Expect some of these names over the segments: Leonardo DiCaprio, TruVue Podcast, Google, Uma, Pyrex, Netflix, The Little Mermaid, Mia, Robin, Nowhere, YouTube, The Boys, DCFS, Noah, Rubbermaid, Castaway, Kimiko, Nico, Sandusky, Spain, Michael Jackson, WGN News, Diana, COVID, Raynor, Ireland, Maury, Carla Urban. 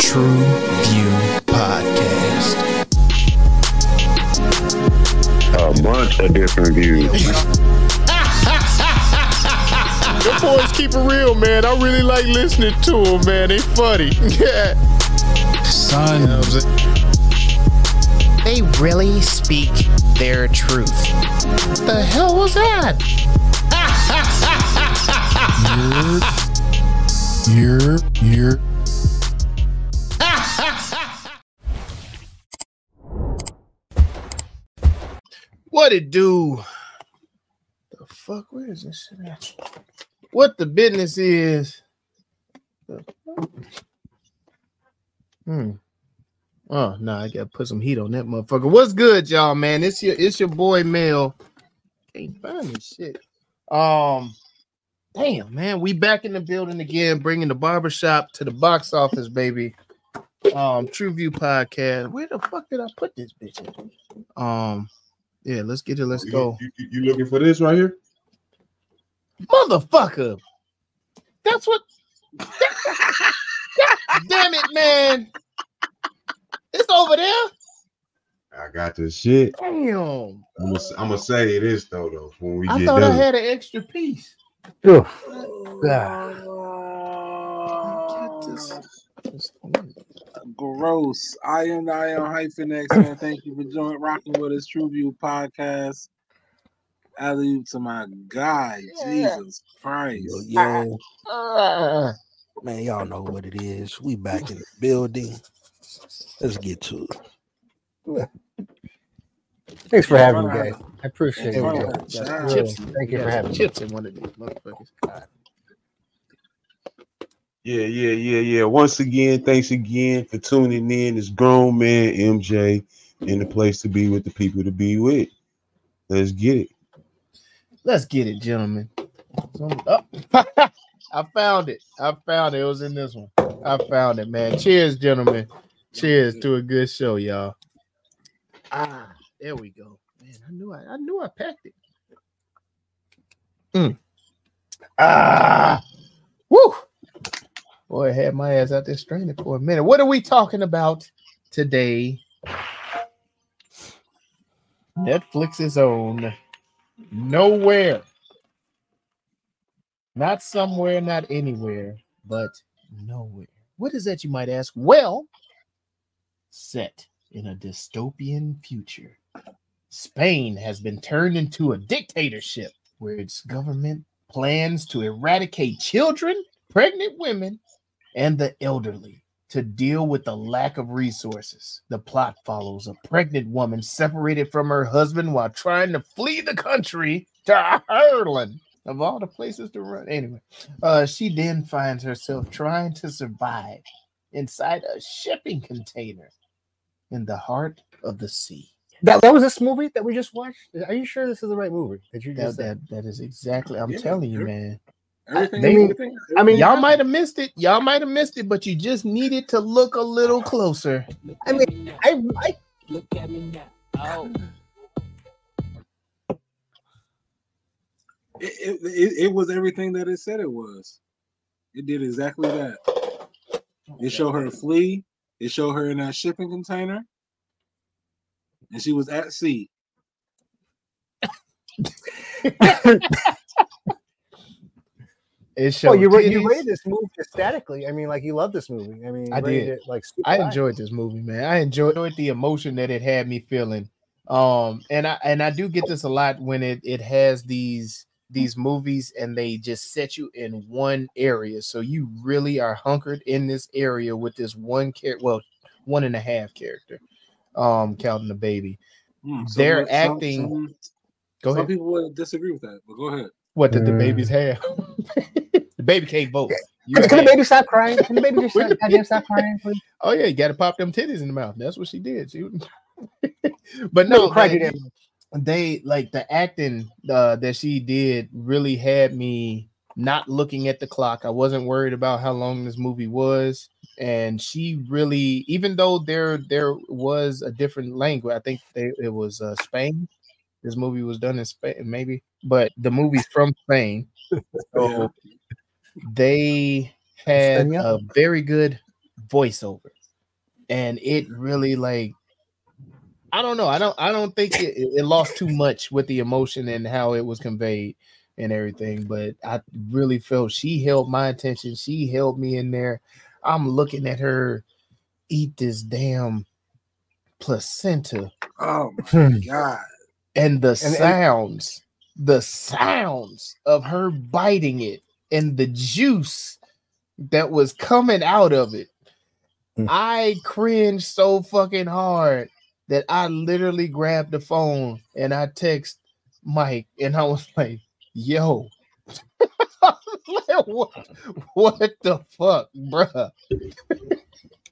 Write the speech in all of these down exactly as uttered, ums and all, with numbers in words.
TruVue Podcast. A bunch of different views. Your boys keep it real, man. I really like listening to them, man. They funny. Yeah. Son. You know what I'm saying? They really speak their truth. What the hell was that? You're, you're, you're. What it do? The fuck? Where is this shit at? What the business is? The fuck? Hmm. Oh, no, nah, I got to put some heat on that motherfucker. What's good, y'all, man? It's your it's your boy, Mel. Can't find this shit. Um, damn, man. We back in the building again, bringing the barbershop to the box office, baby. Um, TruVue Podcast. Where the fuck did I put this bitch in? Um, yeah, let's get it. Let's you, go. You, you looking for this right here? Motherfucker. That's what. Damn it, man. It's over there. I got this shit. Damn. I'm gonna say this though, though. When we I get thought done. I had an extra piece. Oh, God. I get this. Gross. I am Ion hyphen X, man. Thank you for joining, rocking with us. TruVue Podcast. I leave to my guy, yeah. Jesus Christ. Yo, yo. Uh, man, y'all know what it is. We back in the building. Let's get to it. Thanks for having me, guys. I appreciate it. Thank you for having me. Chips in one of these motherfuckers. Yeah, yeah, yeah, yeah. Once again, thanks again for tuning in. It's grown man M J in the place to be with the people to be with. Let's get it. Let's get it, gentlemen. Oh. I found it. I found it. It was in this one. I found it, man. Cheers, gentlemen. Cheers to a good show, y'all. Ah, there we go. Man, I knew I, I knew I packed it. Mm. Ah, woo! Boy, I had my ass out there straining for a minute. What are we talking about today? Netflix's own Nowhere. Not somewhere, not anywhere, but Nowhere. What is that, you might ask? Well, set in a dystopian future, Spain has been turned into a dictatorship where its government plans to eradicate children, pregnant women, and the elderly to deal with the lack of resources. The plot follows a pregnant woman separated from her husband while trying to flee the country to Ireland. Of all the places to run. Anyway, uh, she then finds herself trying to survive inside a shipping container in the heart of the sea. That, that was this movie that we just watched? Are you sure this is the right movie? That you just that, that, that is exactly, I'm yeah, telling you, man. Everything, I, they, everything, I mean, y'all might have missed it. Y'all might have missed it, but you just needed to look a little closer. I mean, I like. Look at me now. Oh. It, it, it was everything that it said it was. It did exactly that. It showed her flee. It showed her in a shipping container. And she was at sea. It showed oh, you, you rated this movie ecstatically. I mean, like, you love this movie. I mean, I did. It, like, I enjoyed this movie, man. I enjoyed the emotion that it had me feeling. Um, and I and I do get this a lot when it, it has these these movies and they just set you in one area, so you really are hunkered in this area with this one character, well, one and a half character, um, counting the baby. Mm, so They're much, acting. Some, some, go some ahead. Some people would disagree with that, but go ahead. What did mm. the babies have? The baby can't vote. Can, can the baby stop crying? Can the baby just stop, goddamn stop crying, please? Oh yeah, you got to pop them titties in the mouth. That's what she did. She would. But no, no they, they like the acting uh, that she did really had me not looking at the clock. I wasn't worried about how long this movie was, and she really, even though there there was a different language, I think they, it was uh, Spain. This movie was done in Spain, maybe, but the movie's from Spain. So yeah. They had a very good voiceover, and it really like I don't know. I don't I don't think it, it lost too much with the emotion and how it was conveyed and everything, but I really felt she held my attention. She held me in there. I'm looking at her eat this damn placenta. Oh my God. And the and, sounds, and, the sounds of her biting it and the juice that was coming out of it. I cringed so fucking hard that I literally grabbed the phone and I text Mike and I was like, yo, what, what the fuck, bruh?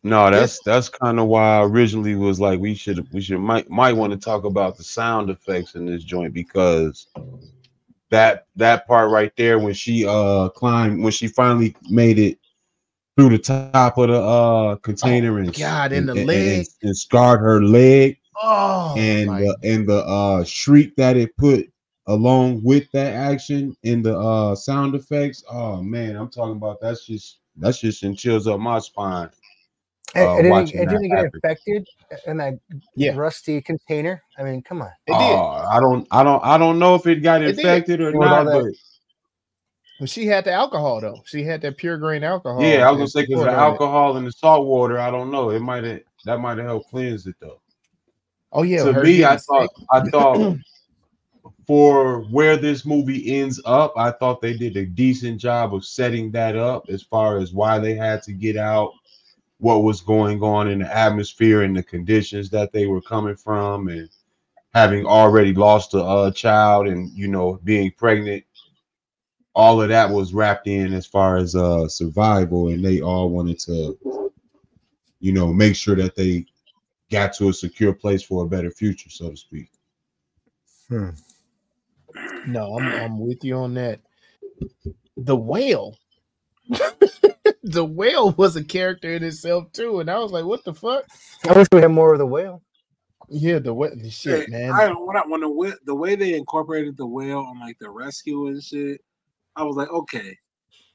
No, that's that's kind of why I originally was like, we should we should might might want to talk about the sound effects in this joint, because that that part right there when she uh climbed, when she finally made it through the top of the uh container, oh, and God, in the and, leg and, and scarred her leg. Oh, and uh, and the uh shriek that it put along with that action and the uh sound effects. Oh man, I'm talking about that's just that's just and chills up my spine. Uh, it, it didn't, it didn't get infected in that yeah. rusty container. I mean, come on. It did. Uh, I don't I don't I don't know if it got it infected did. or not, but Well, she had the alcohol though. She had that pure grain alcohol. Yeah, I was gonna say because the alcohol and the salt water, I don't know. It might have that might have helped cleanse it though. Oh yeah. To me, I thought I thought for where this movie ends up, I thought they did a decent job of setting that up as far as why they had to get out, what was going on in the atmosphere and the conditions that they were coming from, and having already lost a uh, child and you know being pregnant. All of that was wrapped in as far as uh, survival, and they all wanted to, you know, make sure that they got to a secure place for a better future, so to speak. Hmm. No, I'm, I'm with you on that. The whale. The whale was a character in itself, too, and I was like, what the fuck? I wish we had more of the whale. Yeah, the whale, the shit, hey, man. I don't want to, the way they incorporated the whale on, like, the rescue and shit. I was like, okay,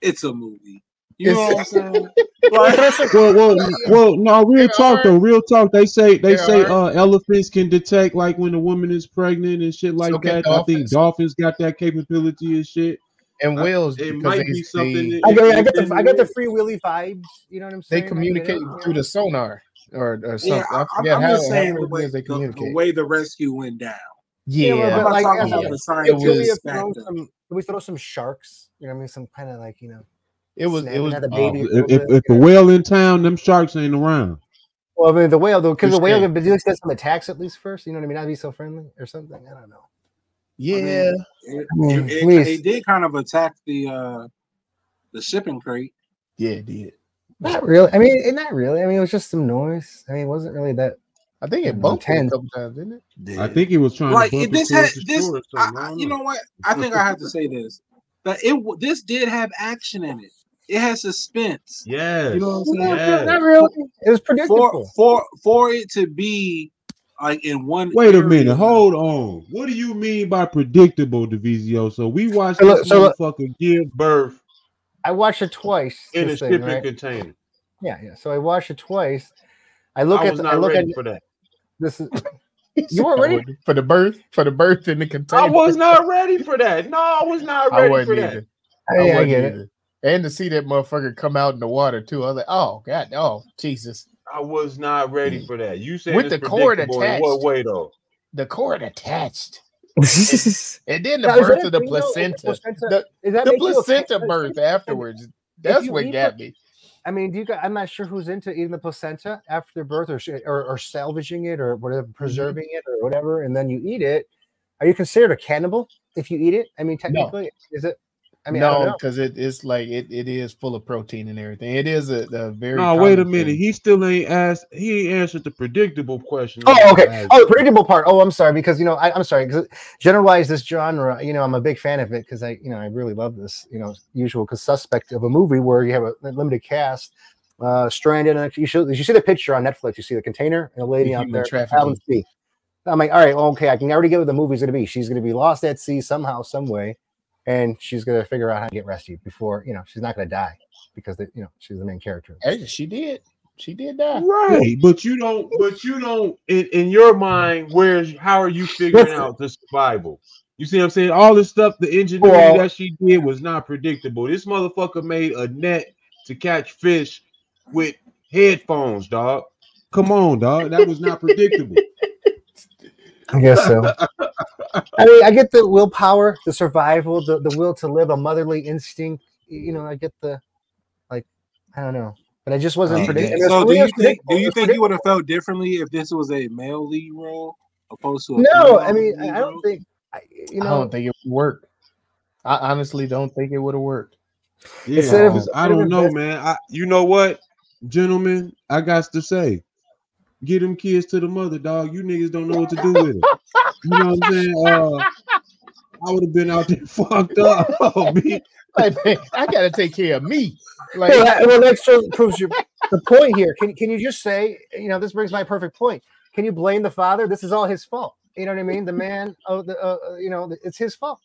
it's a movie. You know what I'm saying? Like, well, well, well, no, real talk though, real talk. They say they say uh, elephants can detect like when a woman is pregnant and shit like okay, that. Dolphins. I think dolphins got that capability and shit. And whales, I, it might be something. That, I, got, I got the I got the free Willy vibes. You know what I'm saying? They communicate like, through the sonar or, or something. Yeah, I, I I'm how, just saying the way, they the, the way the rescue went down. Yeah, yeah, but like, yeah. It was, throw some, we throw some sharks, you know what I mean? Some kind of like, you know, it was, it was, uh, baby if, if, if the whale in town, them sharks ain't around. Well, I mean, the whale, though, because the whale can do some attacks at least first, you know what I mean? Not be so friendly or something. I don't know. Yeah, I mean, it, I mean, it, it did kind of attack the uh, the shipping crate, yeah, it did. Not really, I mean, it, not really. I mean, it was just some noise, I mean, it wasn't really that. I think it bumped it a couple times, didn't it? Yeah. I think he was trying like, to this had this. Or I, I, you know what? I think I have to say this. That it this did have action in it. It had suspense. Yes. You know what I'm saying? Yes. Not really. It was predictable. For for for it to be like in one. Wait area. a minute. Hold on. What do you mean by predictable, Divizio? So we watched so this so motherfucker give birth. I watched it twice in a shipping right? container. Yeah, yeah. So I watched it twice. I look I was at the, not I look ready at for that. This is you weren't ready for the birth for the birth in the container. I was not ready for that. No, I was not ready I for either. that. I, I, I get either. it. And to see that motherfucker come out in the water too, I was like, oh God, oh Jesus! I was not ready for that. You said with the cord attached. In what way though? The cord attached. And then the now, birth of the placenta. Know, the the, the placenta okay? birth afterwards. That's what got me. I mean, do you guys, I'm not sure who's into eating the placenta after birth or, or or salvaging it or whatever, preserving it or whatever, and then you eat it. Are you considered a cannibal if you eat it? I mean, technically, no. is it? I mean, no, because it is like it, it is full of protein and everything. It is a, a very. No, wait a minute. Thing. He still ain't asked. He ain't answered the predictable question. Oh, okay. Oh, the predictable part. Oh, I'm sorry because you know I, I'm sorry because generalize this genre. You know, I'm a big fan of it because I you know I really love this. You know, usual because suspect of a movie where you have a limited cast, uh, stranded. And you should you see the picture on Netflix. You see the container and a lady out there. Alan C. I'm like, all right, well, okay. I can already get what the movie's gonna be. She's gonna be lost at sea somehow, some way. And she's gonna figure out how to get rescued before you know she's not gonna die because they, you know she's the main character. Hey, she did. She did die. Right. But you don't, but you don't, in, in your mind, where's, how are you figuring out the survival? You see what I'm saying? All this stuff, the engineering well, that she did was not predictable. This motherfucker made a net to catch fish with headphones, dog. Come on, dog. That was not predictable. I guess so. I mean, I get the willpower, the survival, the, the will to live, a motherly instinct. You know, I get the, like, I don't know. But I just wasn't predictable. So do you think do you think you would have felt differently if this was a male lead role opposed to a no? I mean, I don't think I, you know. I don't think it would work. I honestly don't think it would have worked. Yeah, of, I don't know, man. I, you know what, gentlemen, I got to say, get them kids to the mother, dog. You niggas don't know what to do with it. You know what I'm saying? Uh, I would have been out there fucked up. Oh, man. Like, man, I gotta take care of me. Like, well, that, well, that sort of proves your the point here. Can can you just say, you know, this brings my perfect point? Can you blame the father? This is all his fault. You know what I mean? The man, oh, the, uh, you know, it's his fault.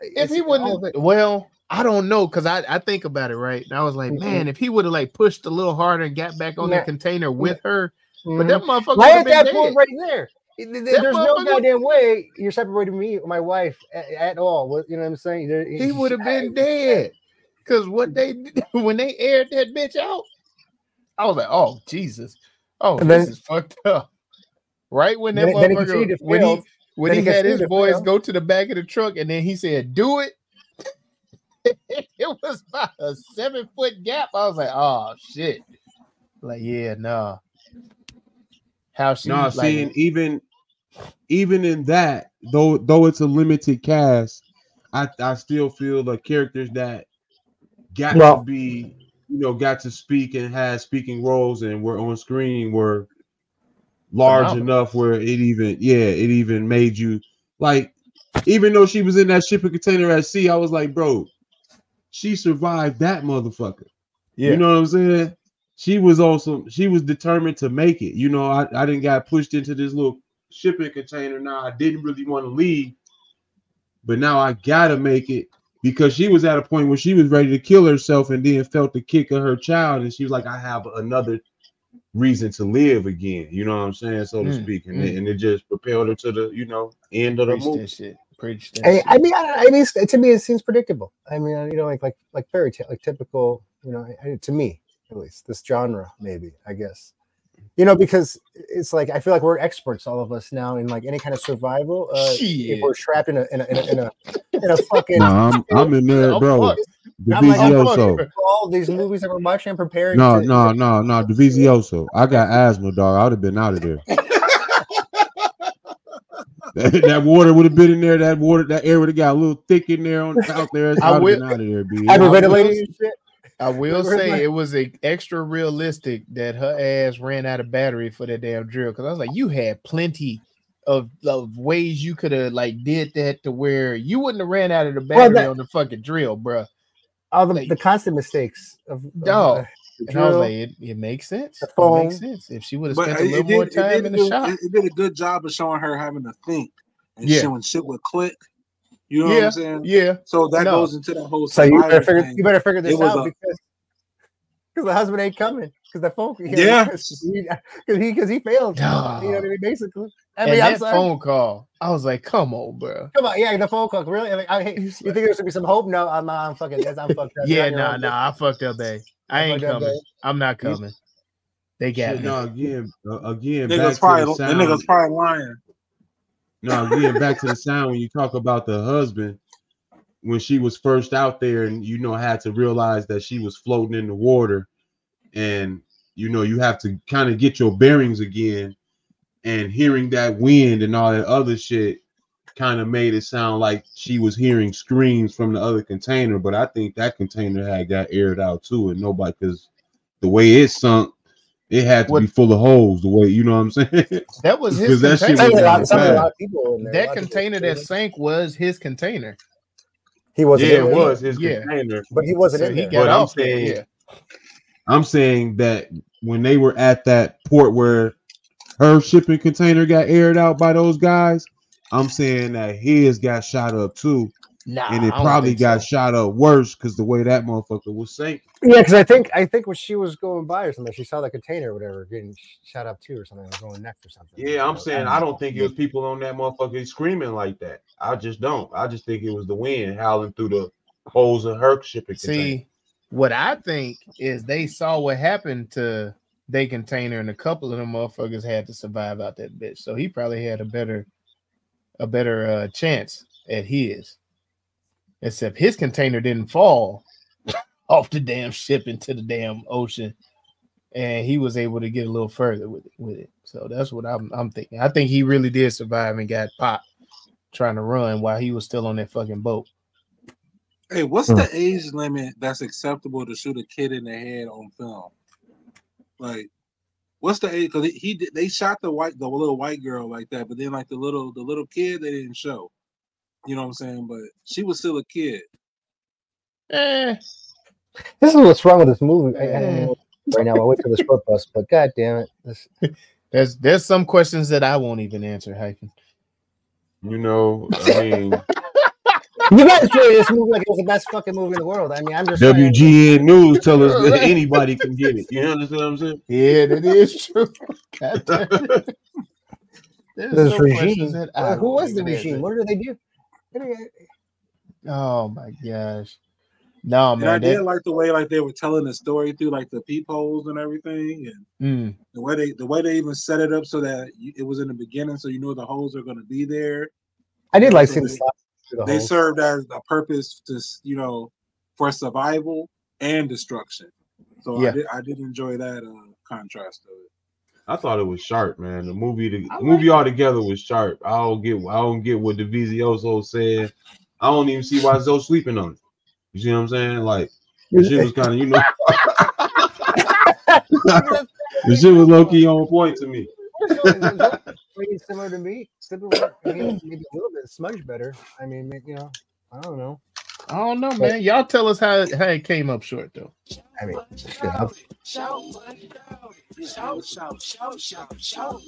If it's, he wouldn't, well, I don't know, because I, I think about it, right? And I was like, mm-hmm. man, if he would have like pushed a little harder and got back on yeah. the container with her, mm-hmm. but that motherfucker right at that point right there. That There's no goddamn way you're separating me, my wife, at, at all. You know what I'm saying? There, he would have been dead. Because what they when they aired that bitch out, I was like, oh Jesus, oh this then, is fucked up. Right when that then, motherfucker then when he when he, he had his boys go to the back of the truck and then he said, do it. It was about a seven foot gap. I was like, oh shit. Like, yeah, nah. How she nah, like, seeing even even in that, though though it's a limited cast, I, I still feel the characters that got well, to be, you know, got to speak and had speaking roles and were on screen were large wow. enough where it even, yeah, it even made you, like, even though she was in that shipping container at sea, I was like, bro, she survived that motherfucker. Yeah. You know what I'm saying? She was also, she was determined to make it. You know, I, I didn't got pushed into this little shipping container. Now I didn't really want to leave, but now I gotta make it, because she was at a point where she was ready to kill herself and then felt the kick of her child. And she was like, I have another reason to live again. You know what I'm saying? So mm, to speak. And, mm. it, and it just propelled her to the, you know, end of Preach the movie. That shit. Preach that I, shit. I mean, I, I mean, to me, it seems predictable. I mean, you know, like, like, like fairy tale, like typical, you know, to me. At least this genre, maybe, I guess, you know, because it's like, I feel like we're experts, all of us now, in like any kind of survival. Uh, if we're trapped in a in a in a, in a, in a fucking. No, I'm, I'm in there, I'm bro. The Vizioso. Like, all these movies that we're watching and preparing. No, to, no, no, no. The Vizioso. I got asthma, dog. I would have been out of there. that, that water would have been in there. That water, that air would have got a little thick in there on out there. So I would have been out of there, B. I've been ventilating and shit. I will say it was a extra realistic that her ass ran out of battery for that damn drill, because I was like, you had plenty of, of ways you could have like did that to where you wouldn't have ran out of the battery well, that, on the fucking drill, bro. All the, like, the constant mistakes of dog. Of and drill, I was like, it, it makes sense. It makes sense if she would have spent a little did, more time in the do, shop. It, it did a good job of showing her having to think and yeah. showing shit would click. You know yeah, what I'm saying? Yeah. So that no. goes into the whole. So you better figure. Thing. You better figure this out a, because because the husband ain't coming because the phone. You know, yeah. Because he because he failed. No. You know what I mean? Basically. I and mean, that I'm sorry. Phone call. I was like, come on, bro. Come on, yeah. The phone call, really. I mean, I, you think there's gonna be some hope? No, I'm not. I'm fucking. I'm fucked up. yeah, no, no, nah, nah, I fucked up, babe. I, I ain't coming. Up, I'm not coming. They got no again. Again, the nigga's probably the nigga's probably lying. No, getting back to the sound when you talk about the husband, when she was first out there and, you know, had to realize that she was floating in the water and, you know, you have to kind of get your bearings again, and hearing that wind and all that other shit kind of made it sound like she was hearing screams from the other container. But I think that container had got aired out, too. And nobody, because the way it sunk, it had to what, be full of holes, the way, you know what I'm saying? That was his container. That, was lot, a lot of people in there, that container that sank was his container. He wasn't yeah, in it was his yeah. container. But he wasn't so in there. He got off I'm, saying, yeah. I'm saying that when they were at that port where her shipping container got aired out by those guys, I'm saying that his got shot up too. Nah, and it probably got so. shot up worse because the way that motherfucker was sinking. Yeah, because I think I think when she was going by or something, she saw the container or whatever getting shot up too or something, or going next or something. Yeah, I'm you know, saying I don't think it was people on that motherfucker screaming like that. I just don't. I just think it was the wind howling through the holes of her shipping container. See, what I think is they saw what happened to their container, and a couple of them motherfuckers had to survive out that bitch. So he probably had a better a better uh, chance at his. Except his container didn't fall off the damn ship into the damn ocean, and he was able to get a little further with it. With it. So that's what I'm, I'm thinking. I think he really did survive and got popped trying to run while he was still on that fucking boat. Hey, what's the age limit that's acceptable to shoot a kid in the head on film? Like, what's the age? Because he, he they shot the white the little white girl like that, but then like the little the little kid they didn't show. You know what I'm saying? But she was still a kid. Eh. This is what's wrong with this movie. I, I don't know right now. I wait for the short bus, but god damn it. This... There's there's some questions that I won't even answer, Hyken. You know, I mean you guys treat this movie like it's the best fucking movie in the world. I mean, I'm just W G N News tell us that anybody can get it. You understand what I'm saying? Yeah, that is true. God damn it. There's this some regime. Questions that I well, who was the regime? Answer. What did they do? Oh my gosh. No, man. And I did that, like the way like they were telling the story through like the peepholes and everything, and mm. the way they the way they even set it up so that you, it was in the beginning, so you know the holes are going to be there. I did like so seeing the They, they served as a purpose to, you know, for survival and destruction. So yeah. I did I did enjoy that uh, contrast of it. I thought it was sharp, man. The movie, the like movie altogether was sharp. I don't get, I don't get what Davizioso said. I don't even see why Zoe sleeping on it. You see what I'm saying? Like, the shit was kind of, you know, the shit was low key on point to me. Similar to me, similar, I mean, maybe a little bit smudge better. I mean, you know, I don't know. I don't know, man. Y'all tell us how, how it came up short, though. I mean, shout, shout, shout, shout, shout, shout, shout,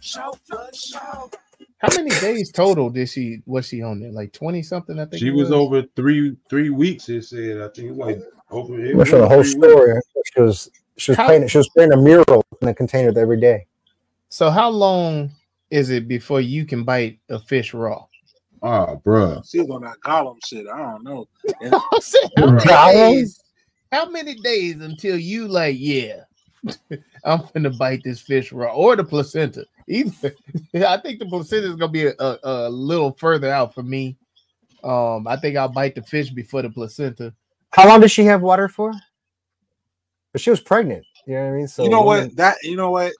shout, shout, how many days total did she was she on there? Like twenty something, I think. She was over three three weeks. It said, I think, like over. The whole story. She was she was painting she was painting a mural in the container every day. So how long is it before you can bite a fish raw? Oh, bruh. She's on that column shit. I don't know. how, many days, how many days until you like, yeah, I'm gonna bite this fish raw or the placenta? Either I think the placenta is gonna be a, a, a little further out for me. Um, I think I'll bite the fish before the placenta. How long does she have water for? But she was pregnant. You know what I mean? So you know what that you know what.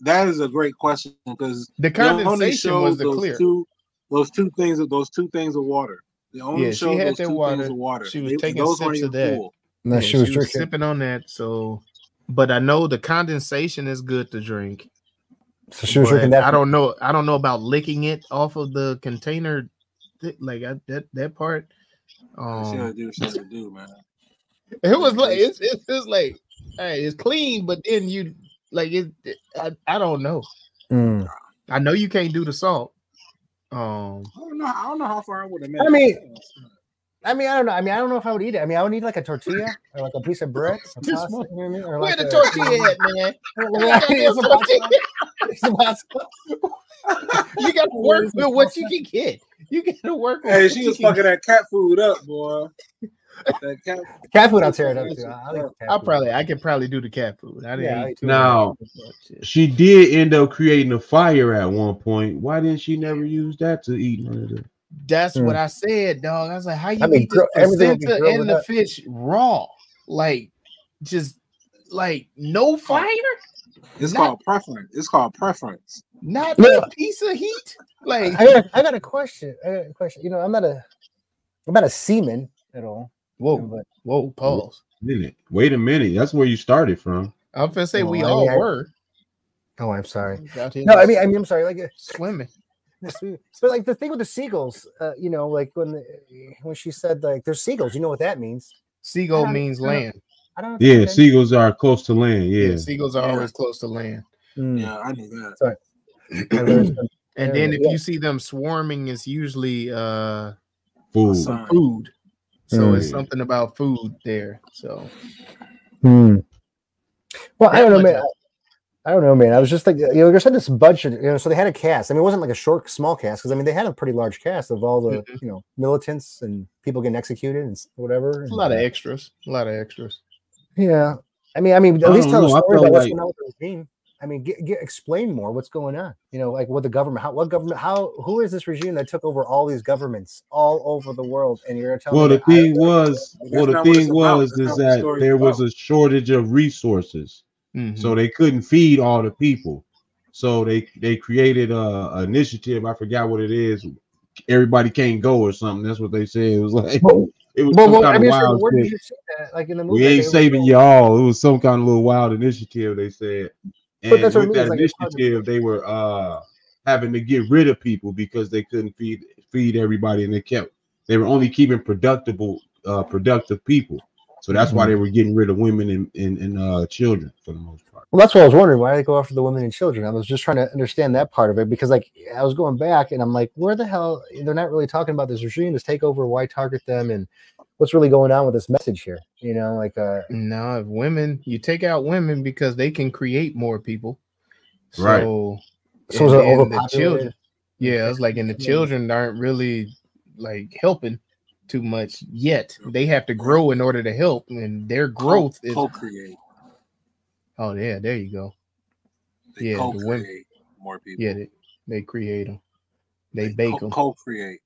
That is a great question because the condensation was the those clear. Two, those two things of those two things of water. They only yeah, showed she had those that two water. Things of water. She was they, taking sips of that. Cool. No, yeah, she, she was, was sipping on that. So, but I know the condensation is good to drink. So she was drinking that. I don't know. I don't know about licking it off of the container, like I, that. That part. Um, do to do, man. It was like it's it's, it's like hey, it's clean, but then you. Like it, it I, I don't know. Mm. I know you can't do the salt. Um, I don't know. I don't know how far I would have made. I mean, I mean, I don't know. I mean, I don't know if I would eat it. I mean, I would need like a tortilla or like a piece of bread. Pasta, you know I mean? Or where like the a, tortilla at, man? You got to work with what you can get. You got to work. With hey, what she what was fucking that cat food up, boy. The cat, cat food, I'll tear it up too. I like I'll probably, I could probably do the cat food. I didn't yeah, eat too now, she did end up creating a fire at one point. Why didn't she never use that to eat none of that? That's mm. what I said, dog. I was like, how you I mean, eat the placenta and the fish raw? Like, just like no fire? It's not, called preference. It's called preference. Not yeah. a piece of heat. Like, I got, I got a question. I got a question. You know, I'm not a, I'm not a seaman at all. Whoa, but, whoa, pause. Wait, wait a minute. That's where you started from. I'm gonna say oh, we I all mean, were. I, oh, I'm sorry. No, I mean, I mean, I'm sorry. Like uh, swimming. But like the thing with the seagulls, uh, you know, like when the, when she said like there's seagulls, you know what that means? Seagull means land. I don't. Yeah, seagulls are close to land. Yeah, yeah seagulls are yeah. always close to land. Mm. Yeah, I knew that. Sorry. And then if you see them swarming, it's usually uh, food. Some food. So mm. it's something about food there. So, mm. well, I don't know, man. I don't know, man. I was just like, you know, you said this budget, you know, so they had a cast. I mean, it wasn't like a short, small cast, because I mean, they had a pretty large cast of all the, mm-hmm. you know, militants and people getting executed and whatever. And a lot of extras. A lot of extras. Yeah. I mean, I mean, at I least tell know. the story about like... what's going on with the regime. I mean, get, get, explain more what's going on. You know, like what the government, how, what government, how, who is this regime that took over all these governments all over the world? And you're telling well, me the thing was, well, the thing was, is that there was a shortage of resources. Mm-hmm. So they couldn't feed all the people. So they they created a, a initiative. I forgot what it is. Everybody can't go or something. That's what they said. It was like it was well, some well, kind I mean, of wild. So where did you see that? Like in the movie, we ain't saving y'all. It was some kind of little wild initiative. They said, and with that means, initiative, like, they were uh, having to get rid of people because they couldn't feed feed everybody, and they kept they were only keeping productible uh, productive people. So that's why they were getting rid of women and, and, and uh, children for the most part. Well, that's what I was wondering. Why they go after the women and children? I was just trying to understand that part of it, because like I was going back and I'm like, where the hell? They're not really talking about this regime, this takeover, why target them, and what's really going on with this message here? You know, like uh, no, if women, you take out women because they can create more people. So, right. So and, and the children, yeah, it's like, and the children aren't really like helping too much yet. They have to grow in order to help, and their growth is co-create. Oh yeah, there you go. They yeah, co-create more people. Yeah, they, they create them. They, they bake co them. Co-create.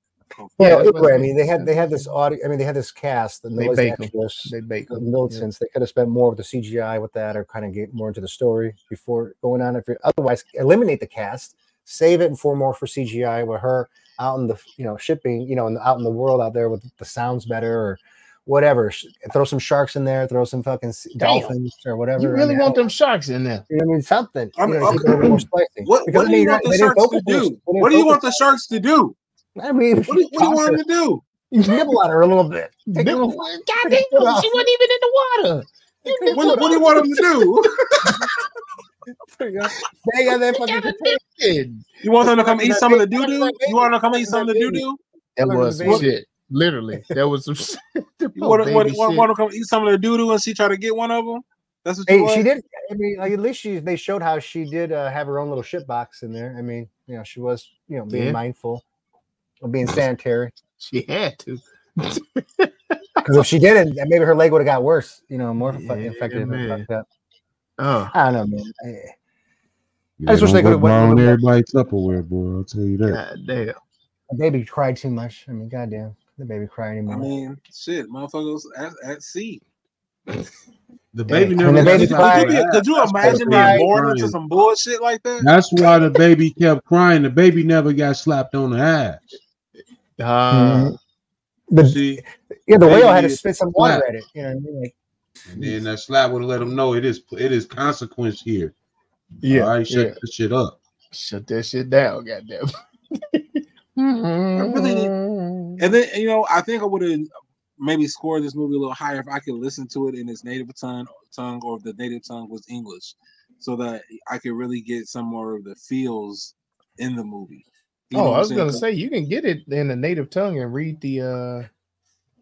Well, yeah, right. I mean, they had they had this audio. I mean, they had this cast. And they, bake actress, they bake the them. Militants. Yeah. They could have spent more with the C G I with that, or kind of get more into the story before going on. If you otherwise eliminate the cast, save it and for more for C G I with her out in the you know shipping, you know, and out in the world out there with the sounds better or whatever. Throw some sharks in there, throw some fucking Damn. dolphins or whatever. You really want them sharks in there? I mean, something. I mean, you know, okay. more what, what do you want the sharks to do? What do you want the sharks to do? I mean, what do you want them to do? Nibble at her a little bit. God damn, she wasn't even in the water. What do you want them to do? They got that fucking you want them to come eat some of the doo doo? You want them to come eat some of the doo doo? That was some shit. Literally, that was some shit. You want to come eat some of the doo doo and she try to get one of them? That's what you hey, she did. I mean, like, at least she they showed how she did uh, have her own little shit box in there. I mean, you know, she was you know being yeah. mindful of being sanitary. She had to. Because if she didn't, maybe her leg would have got worse. You know, more yeah, fucking infected and fucked up. Oh. I don't know, man. I, yeah, I just wish they could have went on everybody's Tupperware, boy. I'll tell you that. God damn. The baby cried too much. I mean, goddamn, the baby cried anymore. I mean, shit, motherfuckers at, at sea. The baby never. I mean, the baby cried. Could you, could you imagine being born into some bullshit like that? That's why the baby kept crying. The baby never got slapped on the ass. Uh, mm-hmm. The see, yeah, the, the whale had to spit some water slapped. at it. You know what I mean? Like, and then that slap would have let them know it is it is consequence here. Yeah, all right, shut yeah. that shit up. Shut that shit down, goddamn. Really, and then you know, I think I would have maybe scored this movie a little higher if I could listen to it in its native tongue, tongue, or if the native tongue was English, so that I could really get some more of the feels in the movie. You oh, I was gonna say you can get it in the native tongue and read the. uh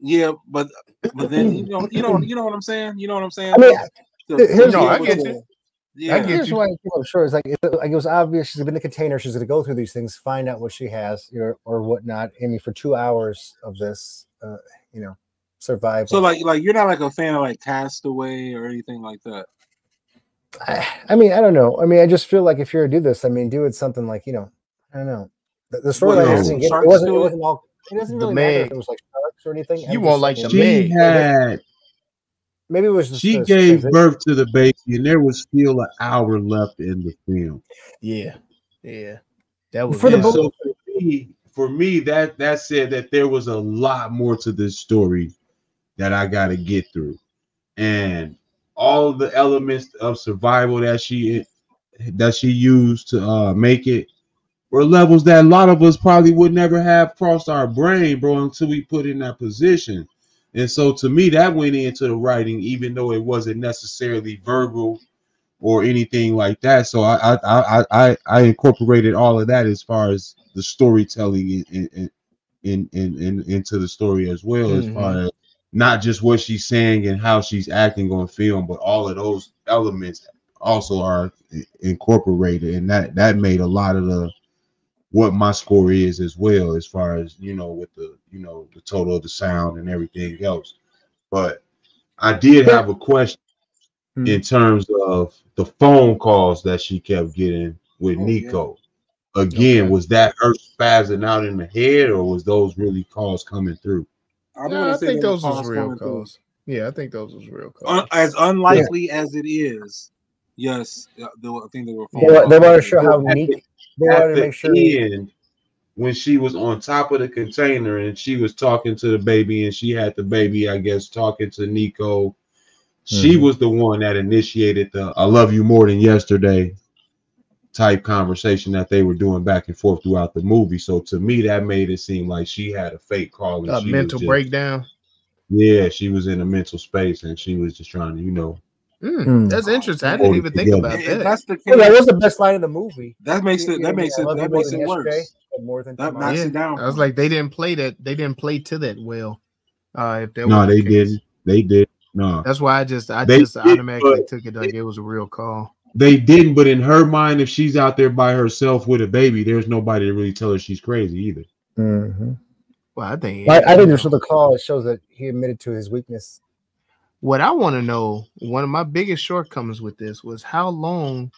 Yeah, but but then you know you know you know what I'm saying. You know what I'm saying. I mean, so, here's no, I get you. Yeah, I get here's you. why I'm sure it's like it, like it was obvious. She's been in the container. She's going to go through these things, find out what she has or or whatnot. I mean, for two hours of this, uh, you know, survival. So like like you're not like a fan of like Castaway or anything like that. I, I mean, I don't know. I mean, I just feel like if you're to do this, I mean, do it something like you know, I don't know. The, the storyline well, doesn't get it wasn't it wasn't all. It doesn't really matter if it was like sharks or anything. You won't like the she had, maybe it was. She gave birth to the baby, and there was still an hour left in the film. Yeah, yeah, that was for the book. So for me, for me, that that said that there was a lot more to this story that I got to get through, and all the elements of survival that she that she used to uh, make it. Or levels that a lot of us probably would never have crossed our brain, bro, until we put in that position. And so to me, that went into the writing, even though it wasn't necessarily verbal or anything like that. So I I I I incorporated all of that as far as the storytelling in in in, in, in into the story as well, mm-hmm. as far as not just what she's saying and how she's acting on film, but all of those elements also are incorporated, and that that made a lot of the what my score is as well, as far as, you know, with the, you know, the total of the sound and everything else. But I did have a question mm-hmm. in terms of the phone calls that she kept getting with oh, Nico. Yeah. Again, okay. was that her spazzing out in the head, or was those really calls coming through? I, no, I think those was real calls. Through. Yeah, I think those was real calls. Un- as unlikely yeah. as it is, yes, there were, I think there were phone calls. They weren't sure how Nico... At the sure. end, when she was on top of the container and she was talking to the baby, and she had the baby, I guess, talking to Nico, she mm-hmm. was the one that initiated the "I love you more than yesterday" type conversation that they were doing back and forth throughout the movie. So to me, that made it seem like she had a fake call. And a she mental was just, breakdown. Yeah, she was in a mental space, and she was just trying to, you know. Mm, that's interesting. I didn't even think about that. That's the yeah, that was the best line in the movie. That makes it. That makes it. That makes it worse. More than that knocks it down. I was like, they didn't play that. They didn't play to that well. Uh, if that no, they didn't. They did. No, that's why I just, I just automatically took it like it was a real call. They didn't, but in her mind, if she's out there by herself with a baby, there's nobody to really tell her she's crazy either. Mm-hmm. Well, I think. I, I think the call shows that he admitted to his weakness. What I want to know, one of my biggest shortcomings with this was how long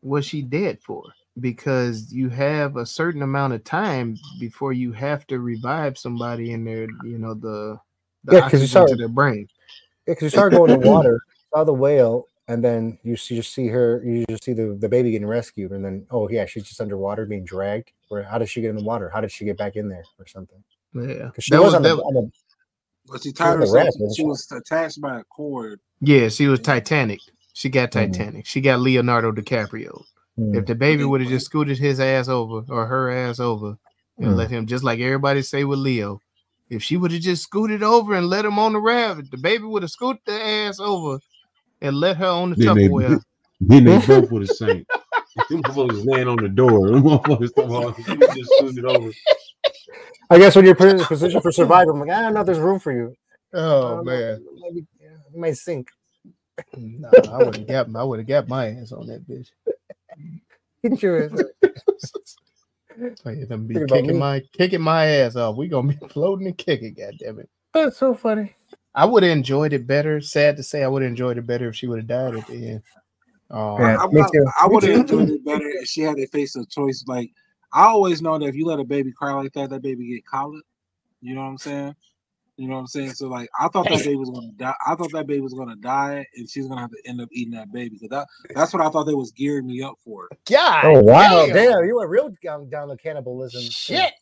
was she dead for? Because you have a certain amount of time before you have to revive somebody in their, you know, the, the yeah, oxygen you started, to their brain. Yeah, because you start going to water, saw the whale, and then you see, you see her, you just see the, the baby getting rescued, and then, oh, yeah, she's just underwater being dragged. Or how did she get in the water? How did she get back in there or something? Yeah. Because she that was, was on the... On the But she tied herself. She was attached by a cord. Yeah, she was Titanic. She got Titanic. Mm. She got Leonardo DiCaprio. Mm. If the baby would have just scooted his ass over or her ass over and mm. let him, just like everybody say with Leo, if she would have just scooted over and let him on the raft, the baby would have scooted the ass over and let her on the Tupperware. Then they both would have sank. Them motherfuckers laying on the door. Them motherfuckers just scooted over. I guess when you're put in a position for survival, I'm like, I don't know if there's room for you. Oh, um, man. Maybe, yeah, you might sink. No, I would have got, I would have got my ass on that bitch. Get your ass on. Be kicking my, kicking my ass off. We're going to be floating and kicking, goddammit. That's so funny. I would have enjoyed it better. Sad to say, I would have enjoyed it better if she would have died at the end. Um, yeah, I, I, I would have enjoyed it better if she had to face a choice like, I always know that if you let a baby cry like that, that baby get colic. You know what I'm saying? You know what I'm saying? So like, I thought that baby was gonna die. I thought that baby was gonna die, and she's gonna have to end up eating that baby. Cause that, that's what I thought they was gearing me up for. Yeah. Oh wow! Damn, damn you went real down, down to cannibalism. Shit.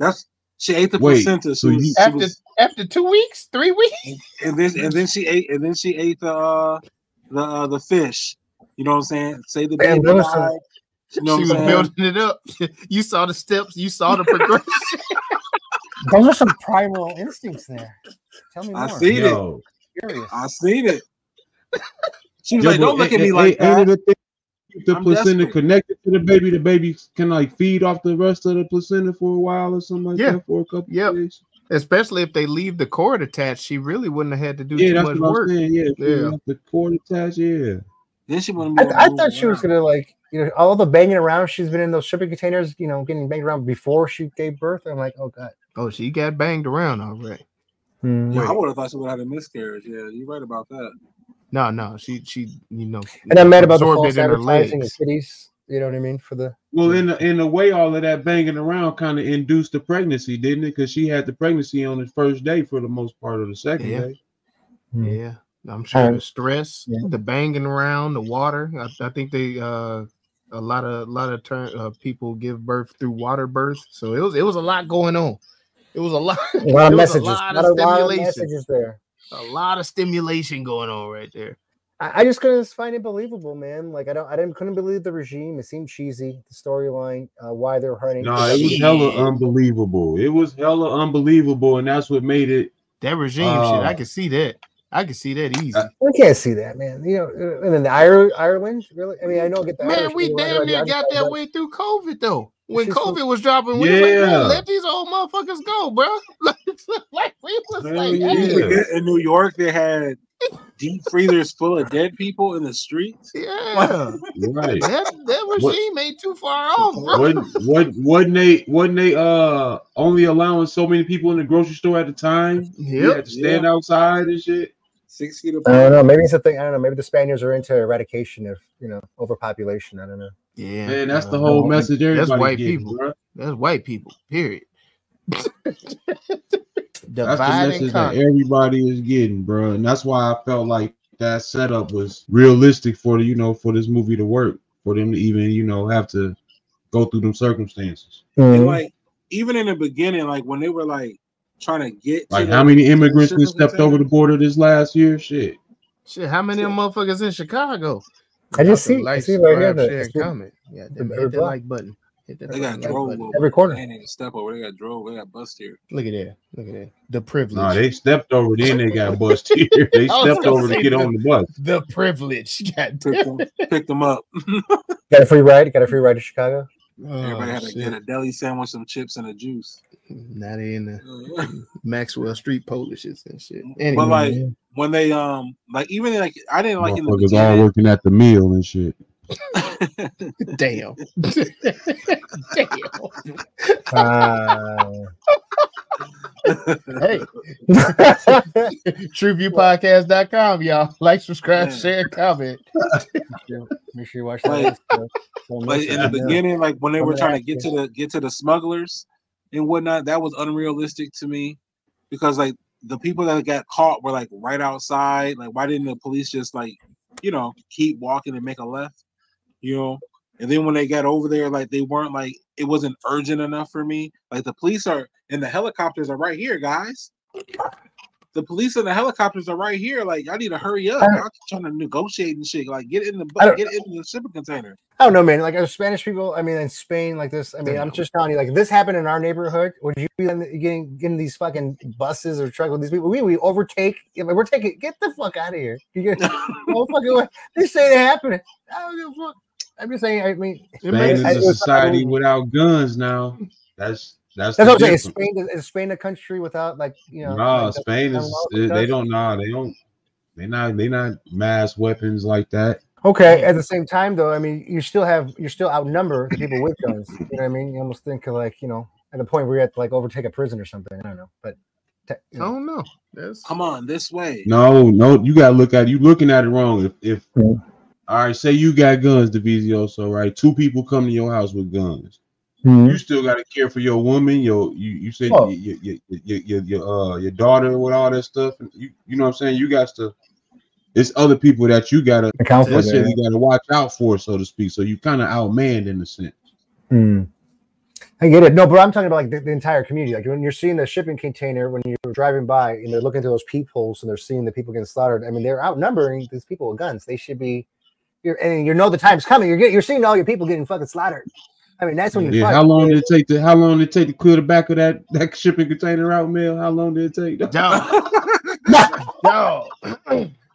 That's she ate the Wait, placenta. So she, after she was, after two weeks, three weeks, and then and then she ate and then she ate the uh, the uh, the fish. You know what I'm saying? Say the baby Man, died. You know she was saying? Building it up. You saw the steps. You saw the progression. Those are some primal instincts there. Tell me more. I seen Yo. it. I seen it. She was yeah, like, don't look it, at me it, like it, that. The, thing, the placenta desperate. Connected to the baby. The baby can like feed off the rest of the placenta for a while or something like yeah. that for a couple yep. of days. Especially if they leave the cord attached. She really wouldn't have had to do yeah, too that's much what work. I'm saying. Yeah, yeah. The cord attached, yeah. Then she wouldn't be I, I thought she around. was going to like, you know, all the banging around she's been in those shipping containers, you know, getting banged around before she gave birth. I'm like, oh god, oh, she got banged around already. Hmm. Yeah, I would have thought she would have had a miscarriage. Yeah, you're right about that. No, no, she, she, you know, and I'm mad about the false advertising of titties. You know what I mean? For the well, in the, in a way, all of that banging around kind of induced the pregnancy, didn't it? Because she had the pregnancy on the first day for the most part of the second yeah. day. Hmm. Yeah, I'm sure um, the stress, yeah. the banging around, the water. I, I think they. uh A lot of a lot of turn, uh, people give birth through water birth, so it was it was a lot going on. It was a lot, a lot of messages, a lot of, a lot of messages there, a lot of stimulation going on right there. I, I just couldn't find it believable, man. Like I don't, I didn't, couldn't believe the regime. It seemed cheesy. The storyline, uh, why they're hurting. No, nah, it was hella unbelievable. It was hella unbelievable, and that's what made it that regime uh, shit. I could see that. I can see that easy. I can't see that, man. You know, and then the Ire- Ireland, really. I mean, I don't get that. Man, Irish we damn near got that way through COVID though. When COVID was dropping, we yeah. was like, let these old motherfuckers go, bro. Like we was man, like, hey. In New York, they had deep freezers full of dead people in the streets. Yeah, right. That, that regime ain't too far off, bro. Wouldn't, wouldn't, wouldn't they? Wouldn't they? Uh, only allowing so many people in the grocery store at a time. Yep. You had to stand yeah. outside and shit. Six feet apart. I don't know. Maybe it's a thing. I don't know. Maybe the Spaniards are into eradication of, you know, overpopulation. I don't know. Yeah, man, that's the whole message. That's white gets, people. Bro. That's white people. Period. That's the message that everybody is getting, bro. And that's why I felt like that setup was realistic for the, you know, for this movie to work, for them to even, you know, have to go through them circumstances. Mm-hmm. And like even in the beginning, like when they were like trying to get, like to how many immigrants that stepped over the border this last year? Shit, shit. How many shit. Of them motherfuckers in Chicago? I just see, like, see right here. Share and comment. Yeah, hit that like button. Hit that they got like drove button. Every corner. They didn't step over. They got drove. They got bust here. Look at that. Look at that. The privilege. Nah, they stepped over. Then they got bust here. They stepped over to get the, on the bus. The privilege. God damn. Picked them, picked them up. Got a free ride. Got a free ride to Chicago. Oh, everybody had to shit. Get a deli sandwich, some chips, and a juice. Not in the Maxwell Street Polishes and shit. Anyway, but like man. When they um like even like I didn't like in the because all working at the meal and shit. Damn. Damn. Uh... Hey. True Vue Podcast dot com, y'all. Like, subscribe, man. Share, comment. Make sure you watch that. Like, but in the beginning, like when they were trying to get to the get to the smugglers and whatnot, that was unrealistic to me because like the people that got caught were like right outside. Like, why didn't the police just like, you know, keep walking and make a left, you know? And then when they got over there, like they weren't like it wasn't urgent enough for me. Like the police are and the helicopters are right here, guys. The police and the helicopters are right here. Like I need to hurry up. I'm trying to negotiate and shit. Like get in the boat, get in the shipping container. I don't know, man. Like as Spanish people, I mean, in Spain, like this. I mean, I'm just telling you, like if this happened in our neighborhood, would you be getting getting these fucking buses or trucks with these people? We we overtake. I mean, we're taking. Get the fuck out of here. You get, oh, fucking way. They say it happened. I don't give a fuck. I'm just saying. I mean, Spain it is I, a society I mean, without guns now. That's that's, that's what I'm saying. Spain is Spain a country without like you know? No, like, Spain is they, they don't know. Nah, they don't. They not. They not mass weapons like that. Okay. At the same time, though, I mean, you still have you still outnumber the people with guns. You know what I mean? You almost think of like you know at the point where you have to like overtake a prison or something. I don't know, but. Te- I don't know. That's... Come on, this way. No, no, you gotta look at you looking at it wrong. If if. Yeah. All right, say you got guns, Davizioso, right? Two people come to your house with guns. Mm-hmm. You still got to care for your woman, your you you said oh. your, your, your, your, your uh your daughter with all that stuff. You you know what I'm saying? You got to. It's other people that you gotta necessarily yeah. gotta watch out for, so to speak. So you kind of outmanned in a sense. Mm. I get it. No, but I'm talking about like the, the entire community. Like when you're seeing the shipping container, when you're driving by and they're looking through those peepholes and they're seeing the people getting slaughtered. I mean, they're outnumbering these people with guns. They should be. You're, and you know the time's coming. You're get, you're seeing all your people getting fucking slaughtered. I mean, that's when you. Yeah, how long did it take to how long did it take to clear the back of that, that shipping container out, Mel? How long did it take? No, no.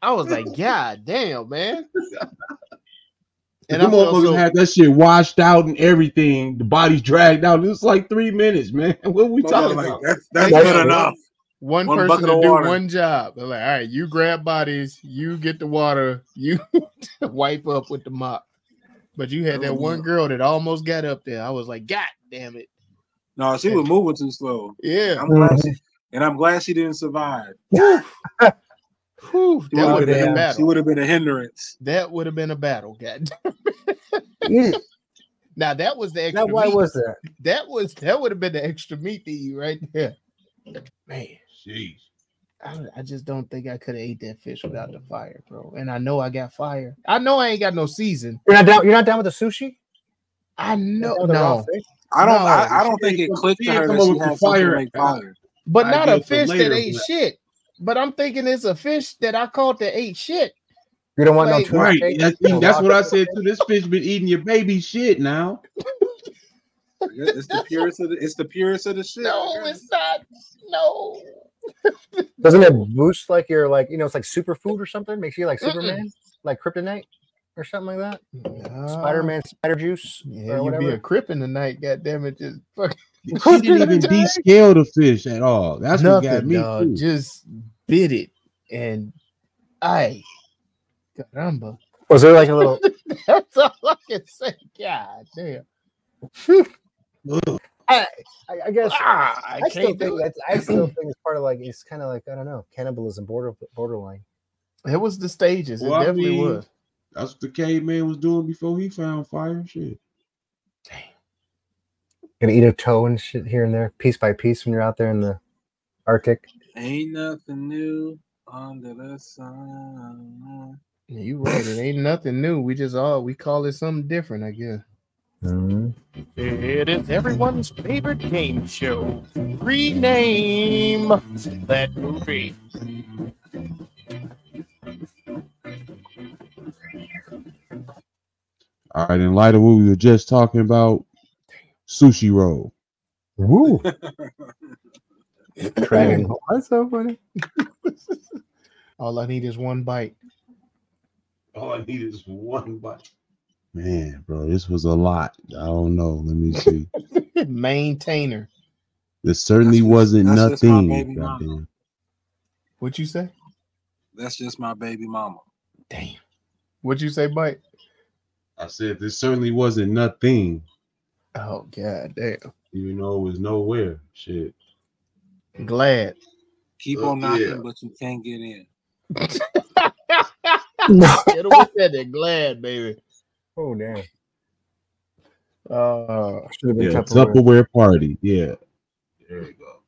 I was like, God damn, man. And I'm also had that shit washed out and everything. The body's dragged out. It was like three minutes, man. What are we no, talking about? Like, that's that's good enough. enough. One, one person to do one job. They're like, all right, you grab bodies, you get the water, you wipe up with the mop. But you had that one girl that almost got up there. I was like, God damn it. No, she was moving too slow. Yeah. I'm glad she, and I'm glad she didn't survive. Whew, that would have been a battle. She would have been a hindrance. That would have been a battle, God damn it. Yeah. Now that was the extra now, why meat. Was that? That was that would have been the extra meat to you right there. Man. Jeez. I, I just don't think I could have ate that fish without the fire, bro. And I know I got fire. I know I ain't got no season. You're not down, you're not down with the sushi? I know. No. I don't no. I, I don't think it clicked to her that she had fire, like fire. But I not a fish later, that ate but... shit. But I'm thinking it's a fish that I caught that ate shit. You don't want like, no right. That's, that's what I said too. This fish been eating your baby shit now. It's the purest of the, it's the purest of the shit. No, it's not. No. Doesn't it boost like your like you know it's like superfood or something? Makes you like Superman, Mm-mm. like kryptonite or something like that. No. Spider-Man spider juice. Yeah, or whatever. You'd be a kryptonite. Goddamn it, just fucking. She didn't even descale the fish at all. That's Nothing, what got me. Dog, just bit it and I. Caramba. Was there like a little? That's all I can say. God damn. I, I guess ah, I, I still think that's I still think it's part of like it's kind of like I don't know cannibalism border borderline. It was the stages. Well, it definitely I mean, was. That's what the caveman was doing before he found fire. Shit. Damn. Gonna eat a toe and shit here and there, piece by piece, when you're out there in the Arctic. Ain't nothing new under the sun. You right. It ain't nothing new. We just all we call it something different, I guess. Mm-hmm. It is everyone's favorite game show. Rename that movie. All right, in light of what we were just talking about, sushi roll. Woo! Dragon. That's so funny. All I need is one bite. All I need is one bite. Man, bro, this was a lot. I don't know. Let me see. Maintainer. This certainly that's, wasn't that's nothing. What'd you say? That's just my baby mama. Damn. What'd you say, Mike? I said this certainly wasn't nothing. Oh, god damn. Even though it was nowhere. Shit. Glad. Keep oh, on knocking, yeah. but you can't get in. It'll be said that glad, baby. Oh damn! Uh, should have been yeah, Tupperware. Tupperware party. Yeah, there we go.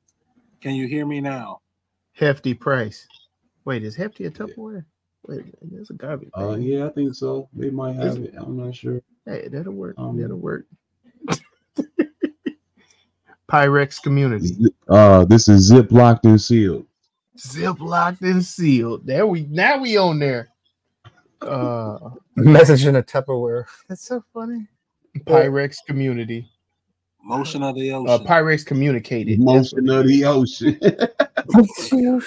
Can you hear me now? Hefty price. Wait, is hefty a Tupperware? Yeah. Wait, there's a garbage. Oh uh, yeah, I think so. They might have it. it. I'm not sure. Hey, that'll work. Um, that'll work. Pyrex community. Uh, this is zip locked and sealed. Zip locked and sealed. There we now we on there. Uh, message in a Tupperware. That's so funny. Pyrex community. Motion of the ocean. Uh, Pyrex communicated. Motion of the ocean. Look,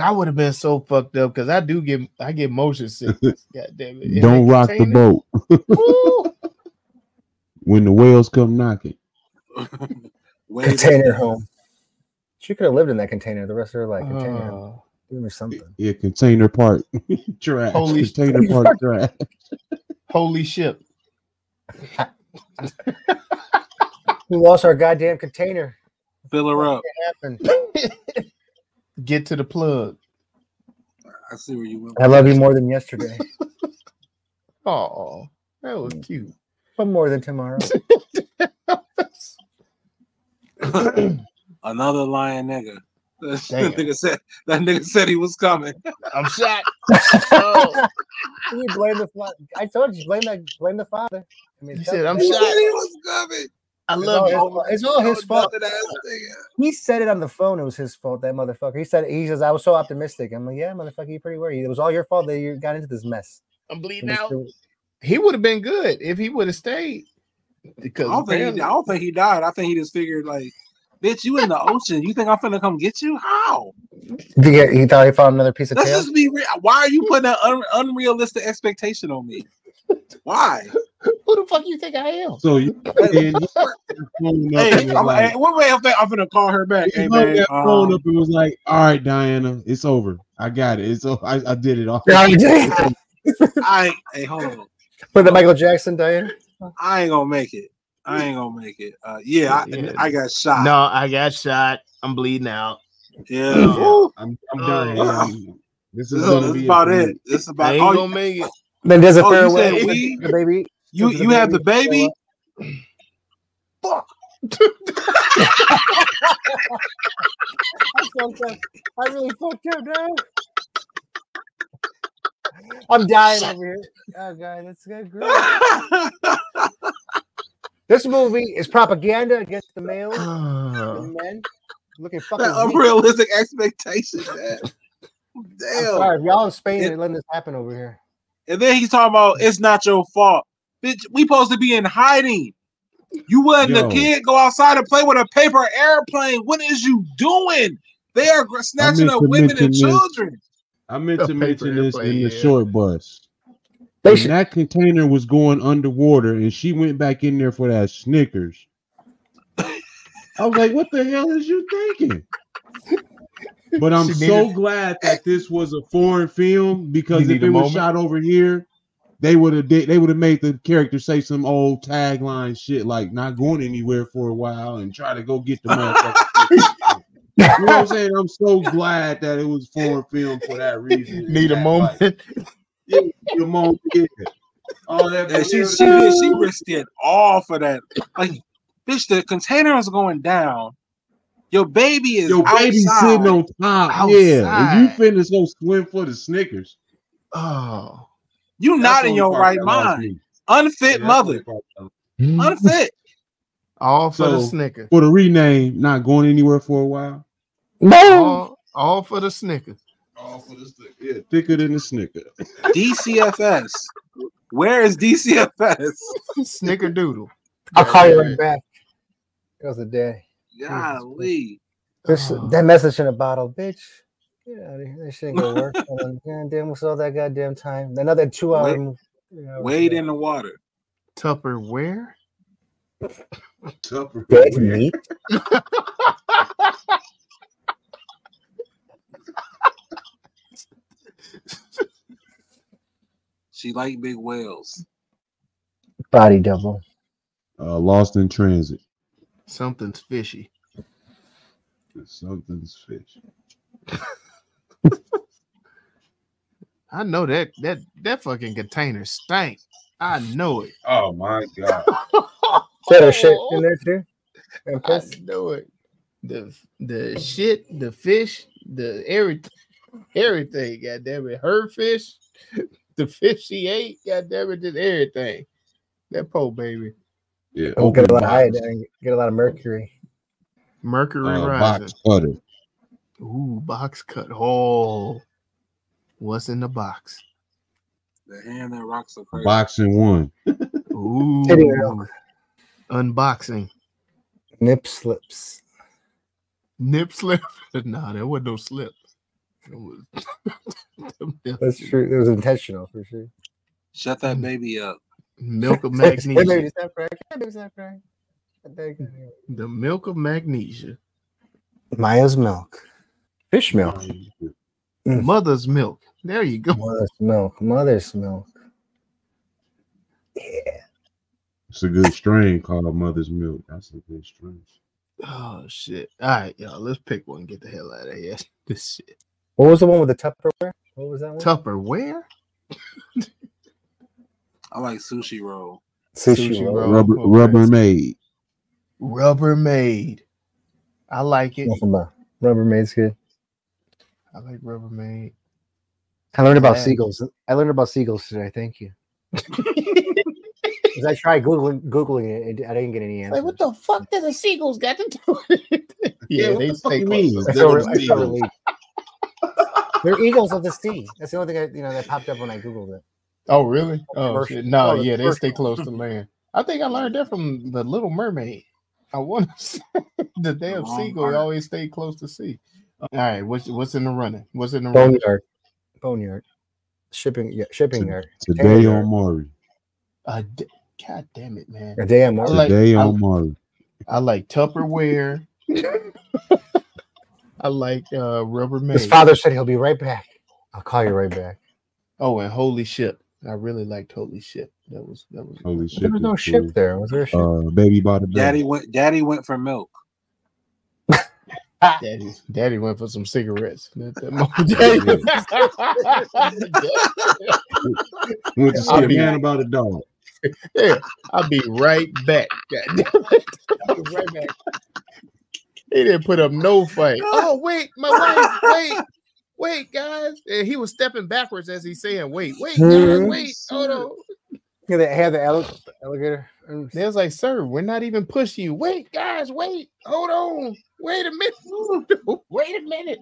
I would have been so fucked up because I do get I get motion sickness. God damn it! Don't rock the boat. When the whales come knocking. Container home. She could have lived in that container the rest of her life. Container home. Uh, or something. Yeah, container park trash. Holy container sh- park trash. Holy ship. We lost our goddamn container. Fill her what up. Get to the plug. I see where you went. I love you more than yesterday. Oh, that was cute. But more than tomorrow. Another lying nigga. That nigga, said, that nigga said he was coming. I'm shot. Oh. You blame the father. I told you, blame that, blame the father. I mean, he said, I'm shot. He was coming. I love it. It's all his fault. He said it on the phone. It was his fault. That motherfucker. He said, he says, I was so optimistic. I'm like, yeah, motherfucker, you pretty worried. It was all your fault that you got into this mess. I'm bleeding out. True. He would have been good if he would have stayed. Because I don't, think he, I don't think he died. I think he just figured like. Bitch, you in the ocean. You think I'm finna come get you? How? Yeah, he thought he found another piece of Let's tail? Just be real. Why are you putting an un- unrealistic expectation on me? Why? Who the fuck you think I am? So you hey, I'm, like, hey, what way I'm finna call her back? He hey, man, that um, phone up and was like, all right, Diana, it's over. I got it. It's over. I, I did it all. I, I hey, hold on. Put the Michael Jackson, Diana. I ain't gonna make it. I ain't gonna make it. Uh, yeah, yeah. I, I got shot. No, I got shot. I'm bleeding out. Yeah, yeah. I'm, I'm done. Uh, this is, no, this is about it. Movie. This is about. I ain't oh, gonna make it. Then there's a oh, farewell, you the baby. You you the have baby. the baby. Fuck. I really fucked up, dude. I'm dying shit. over here. Oh god, that's good. Great. This movie is propaganda against the males uh, and men. Looking fucking unrealistic expectations, man. Damn. Sorry, if y'all in Spain it, are letting this happen over here. And then he's talking about it's not your fault. Bitch, we supposed to be in hiding. You wasn't Yo. a kid, go outside and play with a paper airplane. What is you doing? They are snatching up women and children. I meant to mention this in the short bus. And that container was going underwater, and she went back in there for that Snickers. I was like, what the hell is you thinking? But I'm so glad that this was a foreign film, because if it was shot over here, they would have they would have made the character say some old tagline shit like not going anywhere for a while and try to go get the motherfucker. You know what I'm saying? I'm so glad that it was foreign film for that reason. Need a moment. Like, yeah, your mom, yeah. All that, yeah, she, she, did, she risked it all for that. Like, bitch, the container is going down. Your baby is your baby's outside, sitting on top. Outside. Yeah, and you finna go swim for the Snickers. Oh, you not in your right mind. Unfit yeah, mother, unfit. All for so, the Snickers. For the rename, not going anywhere for a while. No, all, all for the Snickers. All for the Snickers. Yeah, thicker than the Snicker. D C F S. Where is D C F S? Snickerdoodle. I'll call you right back. It was a day. Golly. This, oh. That message in a bottle, bitch. Yeah, this shit ain't gonna work. Goddamn, what's all that goddamn time? Another two hours. Wade, you know, wade in the water. Tupperware? Tupperware. That's me. She like big whales. Body double. Uh, lost in transit. Something's fishy. Something's fishy. I know that that that fucking container stank. I know it. Oh my god. Better shit in there too. I know it. The the shit, the fish, the everything. Everything, goddamn it. Her fish, the fish she ate, goddamn it, did everything. That poor baby. Yeah, oh, get a lot of iodine, get a lot of mercury. Mercury uh, rising. Box cutter. Ooh, box cut. Oh, what's in the box? The hand that rocks the crazy. Boxing one. Ooh, unboxing. Nip slips. Nip slip. Nah, there wasn't no slip. Was that's true. It was intentional for sure. Shut that baby up. Milk of magnesia. Baby's not Baby's not the milk of magnesia. Maya's milk. Fish milk. Mm. Mother's milk. There you go. Mother's milk. Mother's milk. Yeah. It's a good strain called Mother's Milk. That's a good strain. Oh shit. All right, y'all. Let's pick one and get the hell out of here. This shit. What was the one with the Tupperware? What was that one? Tupperware? I like sushi roll. Sushi, sushi roll. roll. Rubber, Rubbermaid. Rubbermaid. I like it. Rubbermaid's good. I like Rubbermaid. I learned about yeah. seagulls. I learned about seagulls today. Thank you. Because I tried Googling, Googling it, and I didn't get any answers. Like, what the fuck does a seagulls got to do with it? Yeah, yeah they the stay close. I feel, I feel relieved. They're eagles of the sea. That's the only thing I, you know that popped up when I Googled it. Oh, really? Oh, shit. No, yeah, they stay close to land. I think I learned that from The Little Mermaid. I want to say the damn seagull always stay close to sea. All right, what's what's in the running? What's in the running? Boneyard. Boneyard. Shipping, yeah, shipping yard. Today on Maury. Uh, God damn it, man. Today on Maury. Today on Maury. I like Tupperware. I like uh, Rubbermaid. His father said he'll be right back. I'll call you right back. Oh, and Holy Ship. I really liked Holy Ship. That was that was Holy Ship. There was no ship there. Was there a ship? Uh, baby bought a daddy went. Daddy went for milk. Daddy, Daddy went for some cigarettes. That, that went to see a man about a dog. Yeah, I'll be right back. I'll be right back. He didn't put up no fight. Oh wait, my wife, wait. Wait, guys. And he was stepping backwards as he's saying, wait, wait, guys, wait. Hold on. Yeah, they had the alligator. They was like, sir, we're not even pushing you. Wait, guys, wait. Hold on. Wait a minute. Wait a minute.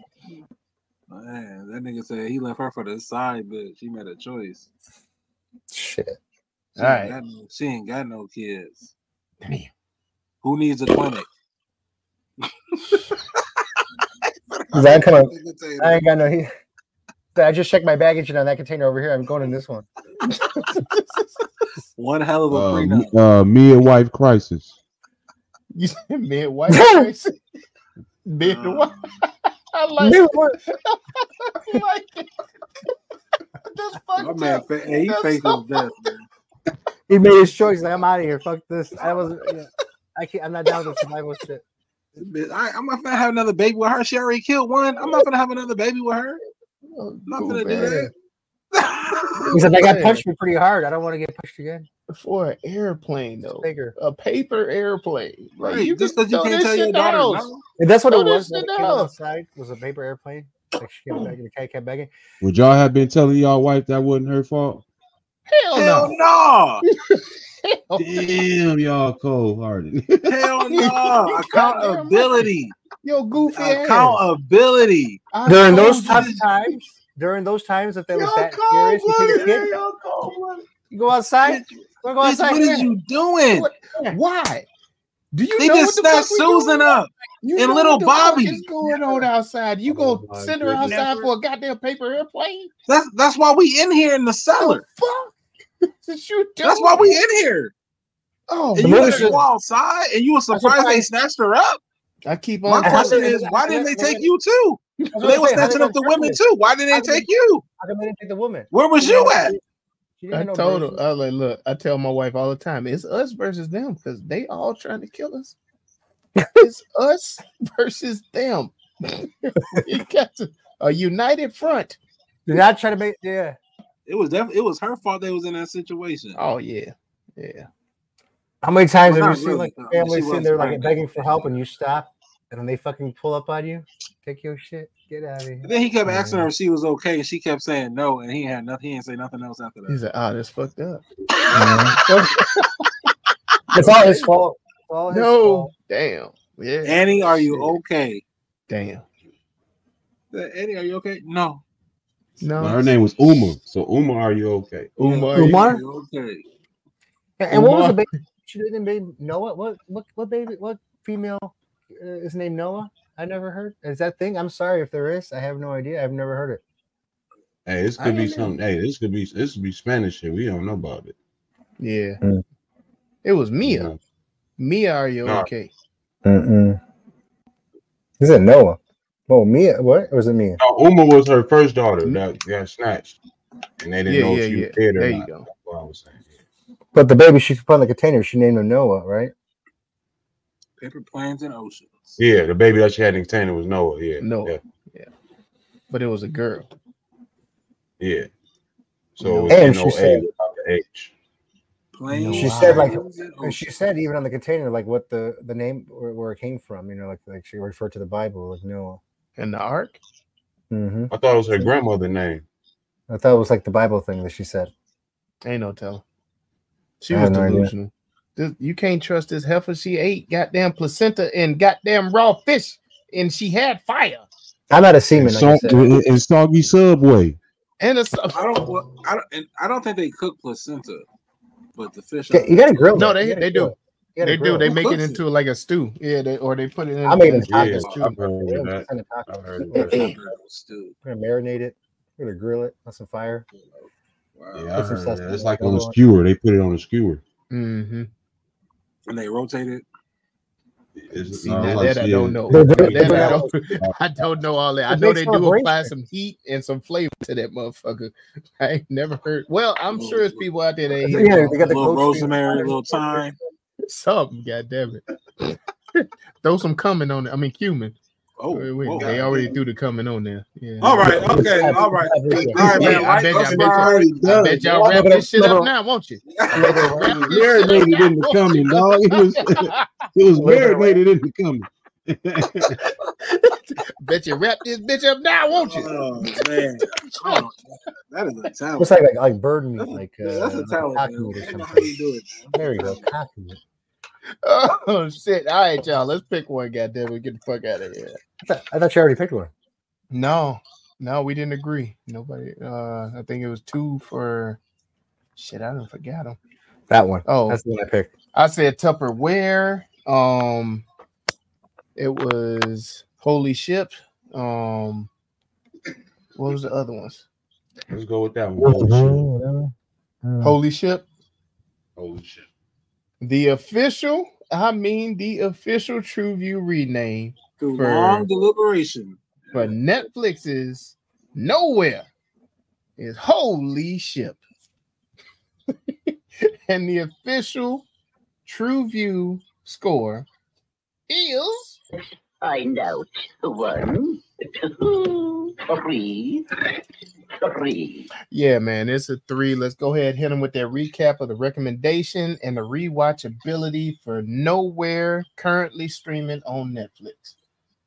Man, that nigga said he left her for the side, but she made a choice. Shit. She all right. Got no, she ain't got no kids. Damn. Who needs a clinic? He's like, come on. I ain't got no heat. I just checked my baggage and on that container over here. I'm going in this one. One hell of a uh, prenup. Uh, midwife crisis. You said midwife crisis? Midwife. I like midwife. It. I like it. That's fucked My up. Man, he faces so death. Man. He made his choice. Like, I'm out of here. Fuck this. I wasn't. Yeah. I can't. I'm not down with survival shit. I, I'm not gonna have another baby with her. She already killed one. I'm not gonna have another baby with her. Oh, I'm not gonna do that. He said, like, I got punched me pretty hard. I don't want to get punched again. For an airplane, though. Bigger. A paper airplane. Like, right. You just that you can't tell your daughter. No. And that's what it was. Outside was a paper airplane. Like, she came back and the cat kept begging. Would y'all have been telling y'all wife that wasn't her fault? Hell, Hell no. no. Hell Damn, y'all cold hearted. Hell no. Accountability. Yo, goofy accountability. Ass. During those tough times. During those times, if they was that serious, you, kid, you go outside. You go outside. What are you doing? What? Why? Do you they know just what the snapped Susan up you and little Bobby? What's going on outside? You go oh send her goodness. outside for a goddamn paper airplane? That's that's why we in here in the cellar. Oh, fuck. That's why we in here. Oh, and you let her go outside, and you were surprised they snatched her up. I keep on. My question is, why didn't they take you too? They were snatching up the women this? too. Why didn't they take you? How come they didn't take the woman? Where was you at? I told him. I was like, look, I tell my wife all the time, it's us versus them because they all trying to kill us. It's us versus them. You got to, a united front. Did I try to make? Yeah. It was definitely. It was her fault. They was in that situation. Oh yeah, yeah. How many times well, have you seen really, like families sitting there like begging for help and you stop and then they fucking pull up on you, take your shit, get out of here. And then he kept yeah. asking her if she was okay, and she kept saying no, and he had nothing. He didn't say nothing else after that. He's like, oh, that's fucked up. It's all his fault. All his no, fault. damn. Yeah. Annie, are you okay? Damn. Annie, are you okay? No. No. Well, her name was Uma, so Uma, are you okay? Uma, are you, are you okay? And, and what was the baby? She didn't name Noah. What what what baby? What female uh, is named Noah? I never heard. Is that thing? I'm sorry if there is. I have no idea. I've never heard it. Hey, this could I be something. Know. Hey, this could be this could be Spanish shit. We don't know about it. Yeah, mm. It was Mia. Yeah. Mia, are you nah. okay? Mm-mm. Is it Noah? Oh, Mia. What or was it Mia? No, Uma was her first daughter that got snatched, and they didn't yeah, know yeah, if she yeah. was dead or there not. There you go. That's what I was saying. But the baby she put in the container, she named him Noah, right? Paper planes and oceans. Yeah, the baby that she had in the container was Noah. Yeah, Noah. Yeah, yeah. But it was a girl. Yeah. So it was and she said about the H. Planes. She wow. said like, and she said even on the container like what the the name where, where it came from. You know, like like she referred to the Bible like Noah and the Ark. Mm-hmm. I thought it was her grandmother's name. I thought it was like the Bible thing that she said. Ain't no telling. She was delusional. This, you can't trust this heifer. She ate goddamn placenta and goddamn raw fish, and she had fire. I'm not a semen. And, like and, and soggy subway. And a, I don't. Well, I don't. And I don't think they cook placenta, but the fish. Yeah, you gotta grill. No, they they do. They do. They make it into like a stew. Yeah, they or they put it in. I made it into a stew. We're gonna marinate it. We're gonna grill it on some fire. Wow. Yeah, it's, it's like on a skewer. They put it on a skewer. Mm-hmm. And they rotate it. It's, See, uh, that, like, that I yeah. don't know. that I, don't, I don't know all that. It I know they do apply some heat and some flavor to that motherfucker. I ain't never heard. Well, I'm little, sure there's people out there that ain't. Yeah, they got the little rosemary, a little thyme. Something, goddamn it. Throw some cumin on it. I mean, cumin. Oh, wait, wait. Whoa, they already threw the coming on there. Yeah. All right. Okay. All right. All right, man. I bet, I bet, I bet y'all wrap this shit up now, won't you? Marinated in the coming, dog. It was, it was marinated in the coming. Bet you wrap this bitch up now, won't you? Oh man, oh, that is a talent. It's like like, like bird meat, like uh, that's a talent. Like man. How you do it? Man. There you go, cocky. Oh shit! All right, y'all. Let's pick one. Goddamn, we get the fuck out of here. I thought, I thought you already picked one. No, no, we didn't agree. Nobody. Uh, I think it was two for. Shit, I don't forget them. That one. Oh, that's the one I picked. I said Tupperware. Um, it was Holy Ship. Um, what was the other ones? Let's go with that one. Holy Ship. Holy Ship. The official, I mean the official TruVue rename. The long deliberation. But Netflix's Nowhere is Holy Ship. And the official TruVue score is... Find out. One, two, three, three. Yeah, man, it's a three. Let's go ahead and hit them with that recap of the recommendation and the rewatchability for Nowhere, currently streaming on Netflix.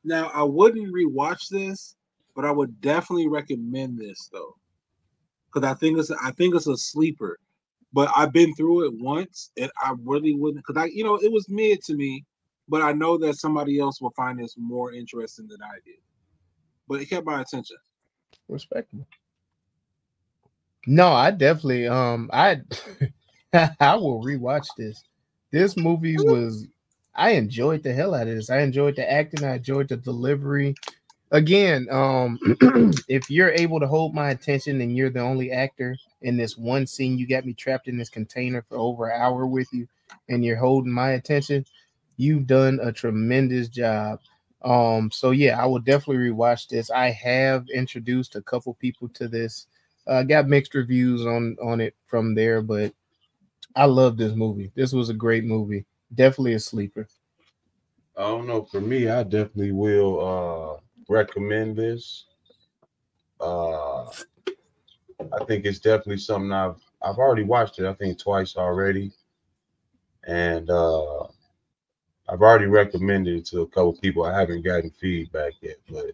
Now, I wouldn't rewatch this, but I would definitely recommend this though, because I think it's I think it's a sleeper. But I've been through it once, and I really wouldn't, because I, you know, it was mid to me. But I know that somebody else will find this more interesting than I did. But it kept my attention. Respectable. No, I definitely um I I will rewatch this. This movie was I enjoyed the hell out of this. I enjoyed the acting, I enjoyed the delivery. Again, um if you're able to hold my attention and you're the only actor in this one scene, you got me trapped in this container for over an hour with you and you're holding my attention. You've done a tremendous job. Um, so, yeah, I will definitely rewatch this. I have introduced a couple people to this. I uh, got mixed reviews on, on it from there, but I love this movie. This was a great movie. Definitely a sleeper. I don't know. For me, I definitely will uh, recommend this. Uh, I think it's definitely something I've, I've already watched it, I think, twice already. And... Uh, I've already recommended it to a couple people. I haven't gotten feedback yet, but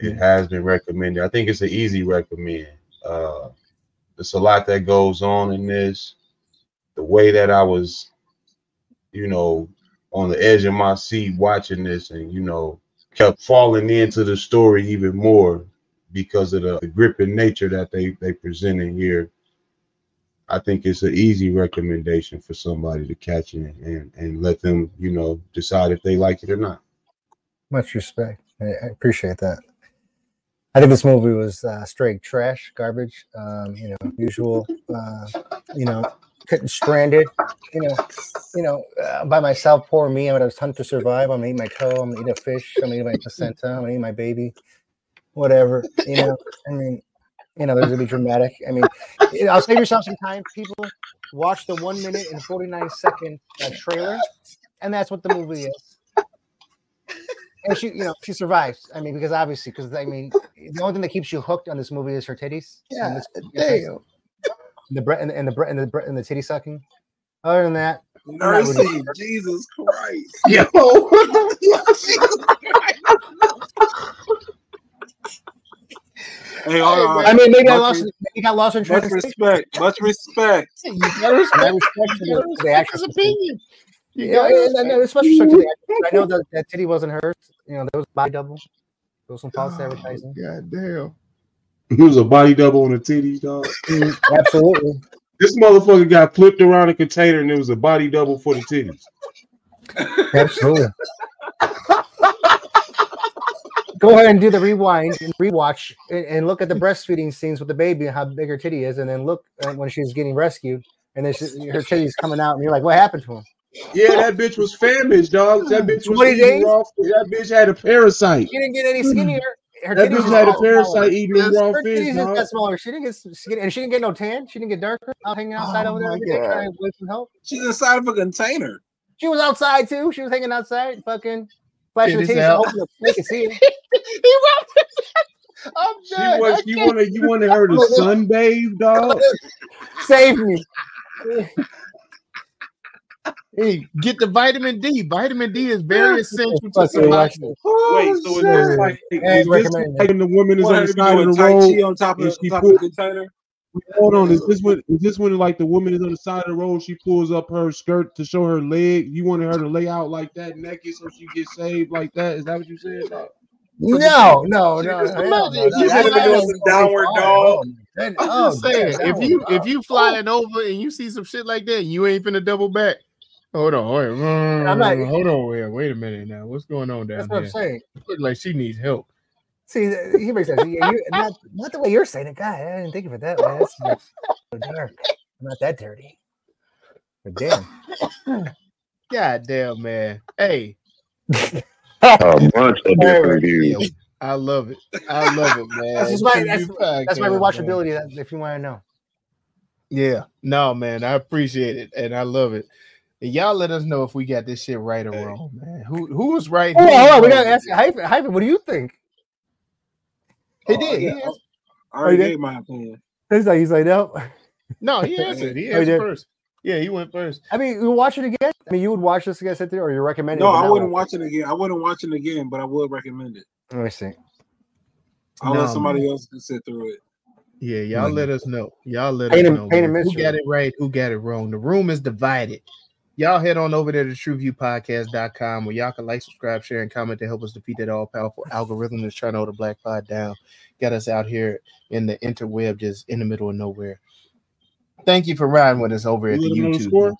it has been recommended. I think it's an easy recommend. Uh, there's a lot that goes on in this. The way that I was, you know, on the edge of my seat watching this and, you know, kept falling into the story even more because of the, the gripping nature that they, they presented here. I think it's an easy recommendation for somebody to catch in and, and let them, you know, decide if they like it or not. Much respect. I appreciate that. I think this movie was uh, straight trash, garbage, um, you know, usual, uh, you know, stranded, you know, you know, uh, by myself, poor me. I'm going to hunt to survive. I'm going to eat my toe. I'm going to eat a fish. I'm going to eat my placenta. I'm going to eat my baby, whatever, you know, I mean. You know, there's going to be dramatic. I mean, you know, I'll save yourself some time, people. Watch the one minute and forty-nine second uh, trailer, and that's what the movie is. And she, you know, she survives. I mean, because obviously, because, I mean, the only thing that keeps you hooked on this movie is her titties. Yeah, there you go. And the, bre and, and, the bre and the and the titty sucking. Other than that. Mercy, Jesus Christ. Yo. Jesus Christ. Hey, right. I mean, maybe much I lost. Maybe got lost in translation. Much respect. Much respect. You gotta respect, you respect the, the actor's opinion. You yeah, I know. It's much respect to the actor. I know that, that titty wasn't hers. You know, there was a body double. There was some false oh, advertising. God damn. There was a body double on the titties, dog. Absolutely. This motherfucker got flipped around a container, and there was a body double for the titties. Absolutely. Go ahead and do the rewind and rewatch and, and look at the breastfeeding scenes with the baby and how big her titty is, and then look at when she's getting rescued and then she, her titty's coming out, and you're like, what happened to him? Yeah, that bitch was famished, dog. That bitch was eating raw fish. That bitch had a parasite. She didn't get any skinnier. Her that bitch had a parasite smaller. Eating yeah, raw her fish. Her got smaller. She didn't get skinny, and she didn't get no tan. She didn't get darker. Out hanging outside oh over there. Day, trying to wait for help. She's inside of a container. She was outside too. She was hanging outside, fucking. Flash your teeth, hoping they can see it. He I'm done. She was, you wanted, you wanted her to sunbathe, dog. Save me. Hey, get the vitamin D. Vitamin D is very essential to survive. Wait, so it looks like is this when the woman is on the side of the road on top of the container? Hold on, is this when is this when like the woman is on the side of the road? She pulls up her skirt to show her leg. You wanted her to lay out like that naked so she gets saved like that? Is that what you said? Like, no, no, no. Just, no, no, no, no. You said it was a downward dog. I'm just saying, if you if you flying over and you see some shit like that, you ain't finna double back. Hold on, hold on, I'm not, hold on here. Wait a minute now. What's going on down there? That's what there? I'm saying. It looks like she needs help. See, he makes sense. You, not, not the way you're saying it, God. I didn't think of it that way. That's not so dark. I'm not that dirty. But damn, God damn, man. Hey, a bunch of different views. I love it. I love it, man. That's, just my, that's, podcast, that's my rewatchability. That's, if you want to know. Yeah. No, man. I appreciate it, and I love it. Y'all let us know if we got this shit right or wrong, man. Who who was right? Oh, hold on. We gotta ask Hyphen. Hyphen, what do you think? He oh, did. Yeah. He I already gave my opinion. He's like, he's like, no. No, he answered. He answered oh, he first. Yeah, he went first. I mean, you watch it again. I mean, you would watch this again, sit there, or you recommend it? No, I wouldn't watch it again. I wouldn't watch it again, but I would recommend it. Let me see. I'll no, let somebody man. else sit through it. Yeah, y'all mm-hmm. let us know. Y'all let pain us know. Pain who got it right? Who got it wrong? The room is divided. Y'all head on over there to Tru Vue Podcast dot com where y'all can like, subscribe, share, and comment to help us defeat that all-powerful algorithm that's trying to hold the black pod down. Got us out here in the interweb, just in the middle of nowhere. Thank you for riding with us over at you the YouTube. Score?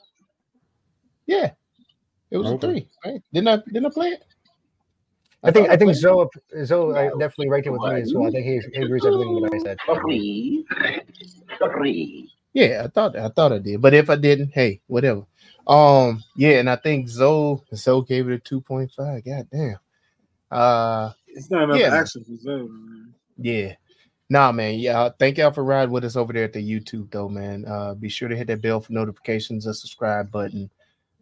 Yeah, it was okay. a three. Right? Didn't I? Didn't I play it? I, I think I think Zoe Zoe no. definitely right there with me as well. I think he, he agrees everything that I said. Three, three. Yeah, I thought I thought I did, but if I didn't, hey, whatever. Um, yeah, and I think Zoe Zoe gave it a two point five. God damn. Uh, it's not enough yeah, action for Zoe, man. Yeah. Nah, man. Yeah, thank y'all for riding with us over there at the YouTube though, man. Uh, be sure to hit that bell for notifications, the subscribe button,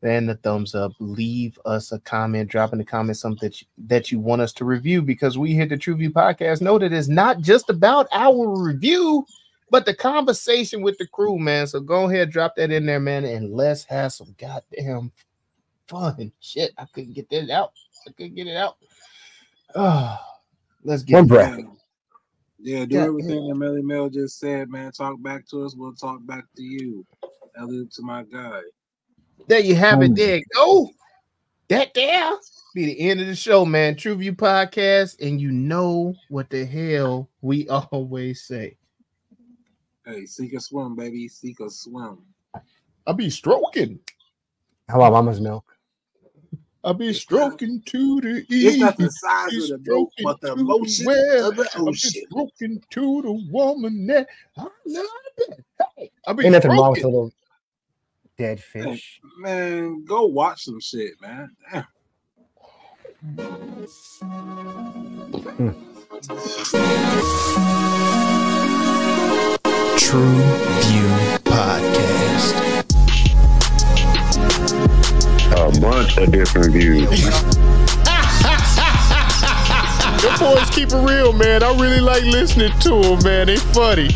and the thumbs up. Leave us a comment, drop in the comments something that you, that you want us to review, because we here at the TruVue Podcast know that it's not just about our review, but the conversation with the crew, man. So go ahead, drop that in there, man, and let's have some goddamn fun. Shit, I couldn't get that out. I couldn't get it out. Oh, let's get one breath. It. Yeah, do God, everything yeah. that Melly Mel just said, man. Talk back to us. We'll talk back to you. I live to my guy. There you have oh. it. There go. That there be the end of the show, man. TruVue Podcast, and you know what the hell we always say. Hey, seek or swim, baby. Seek or swim. I be stroking. How about mama's milk? I be stroking to the east. It's not the size of the milk, but the emotion of the ocean. I be stroking to the woman that I love. Hey, I be Ain't nothing wrong with a little dead fish. Hey, man, go watch some shit, man. Damn. Mm. TruVue Podcast. A bunch of different views. Your boys keep it real, man. I really like listening to them, man. They funny.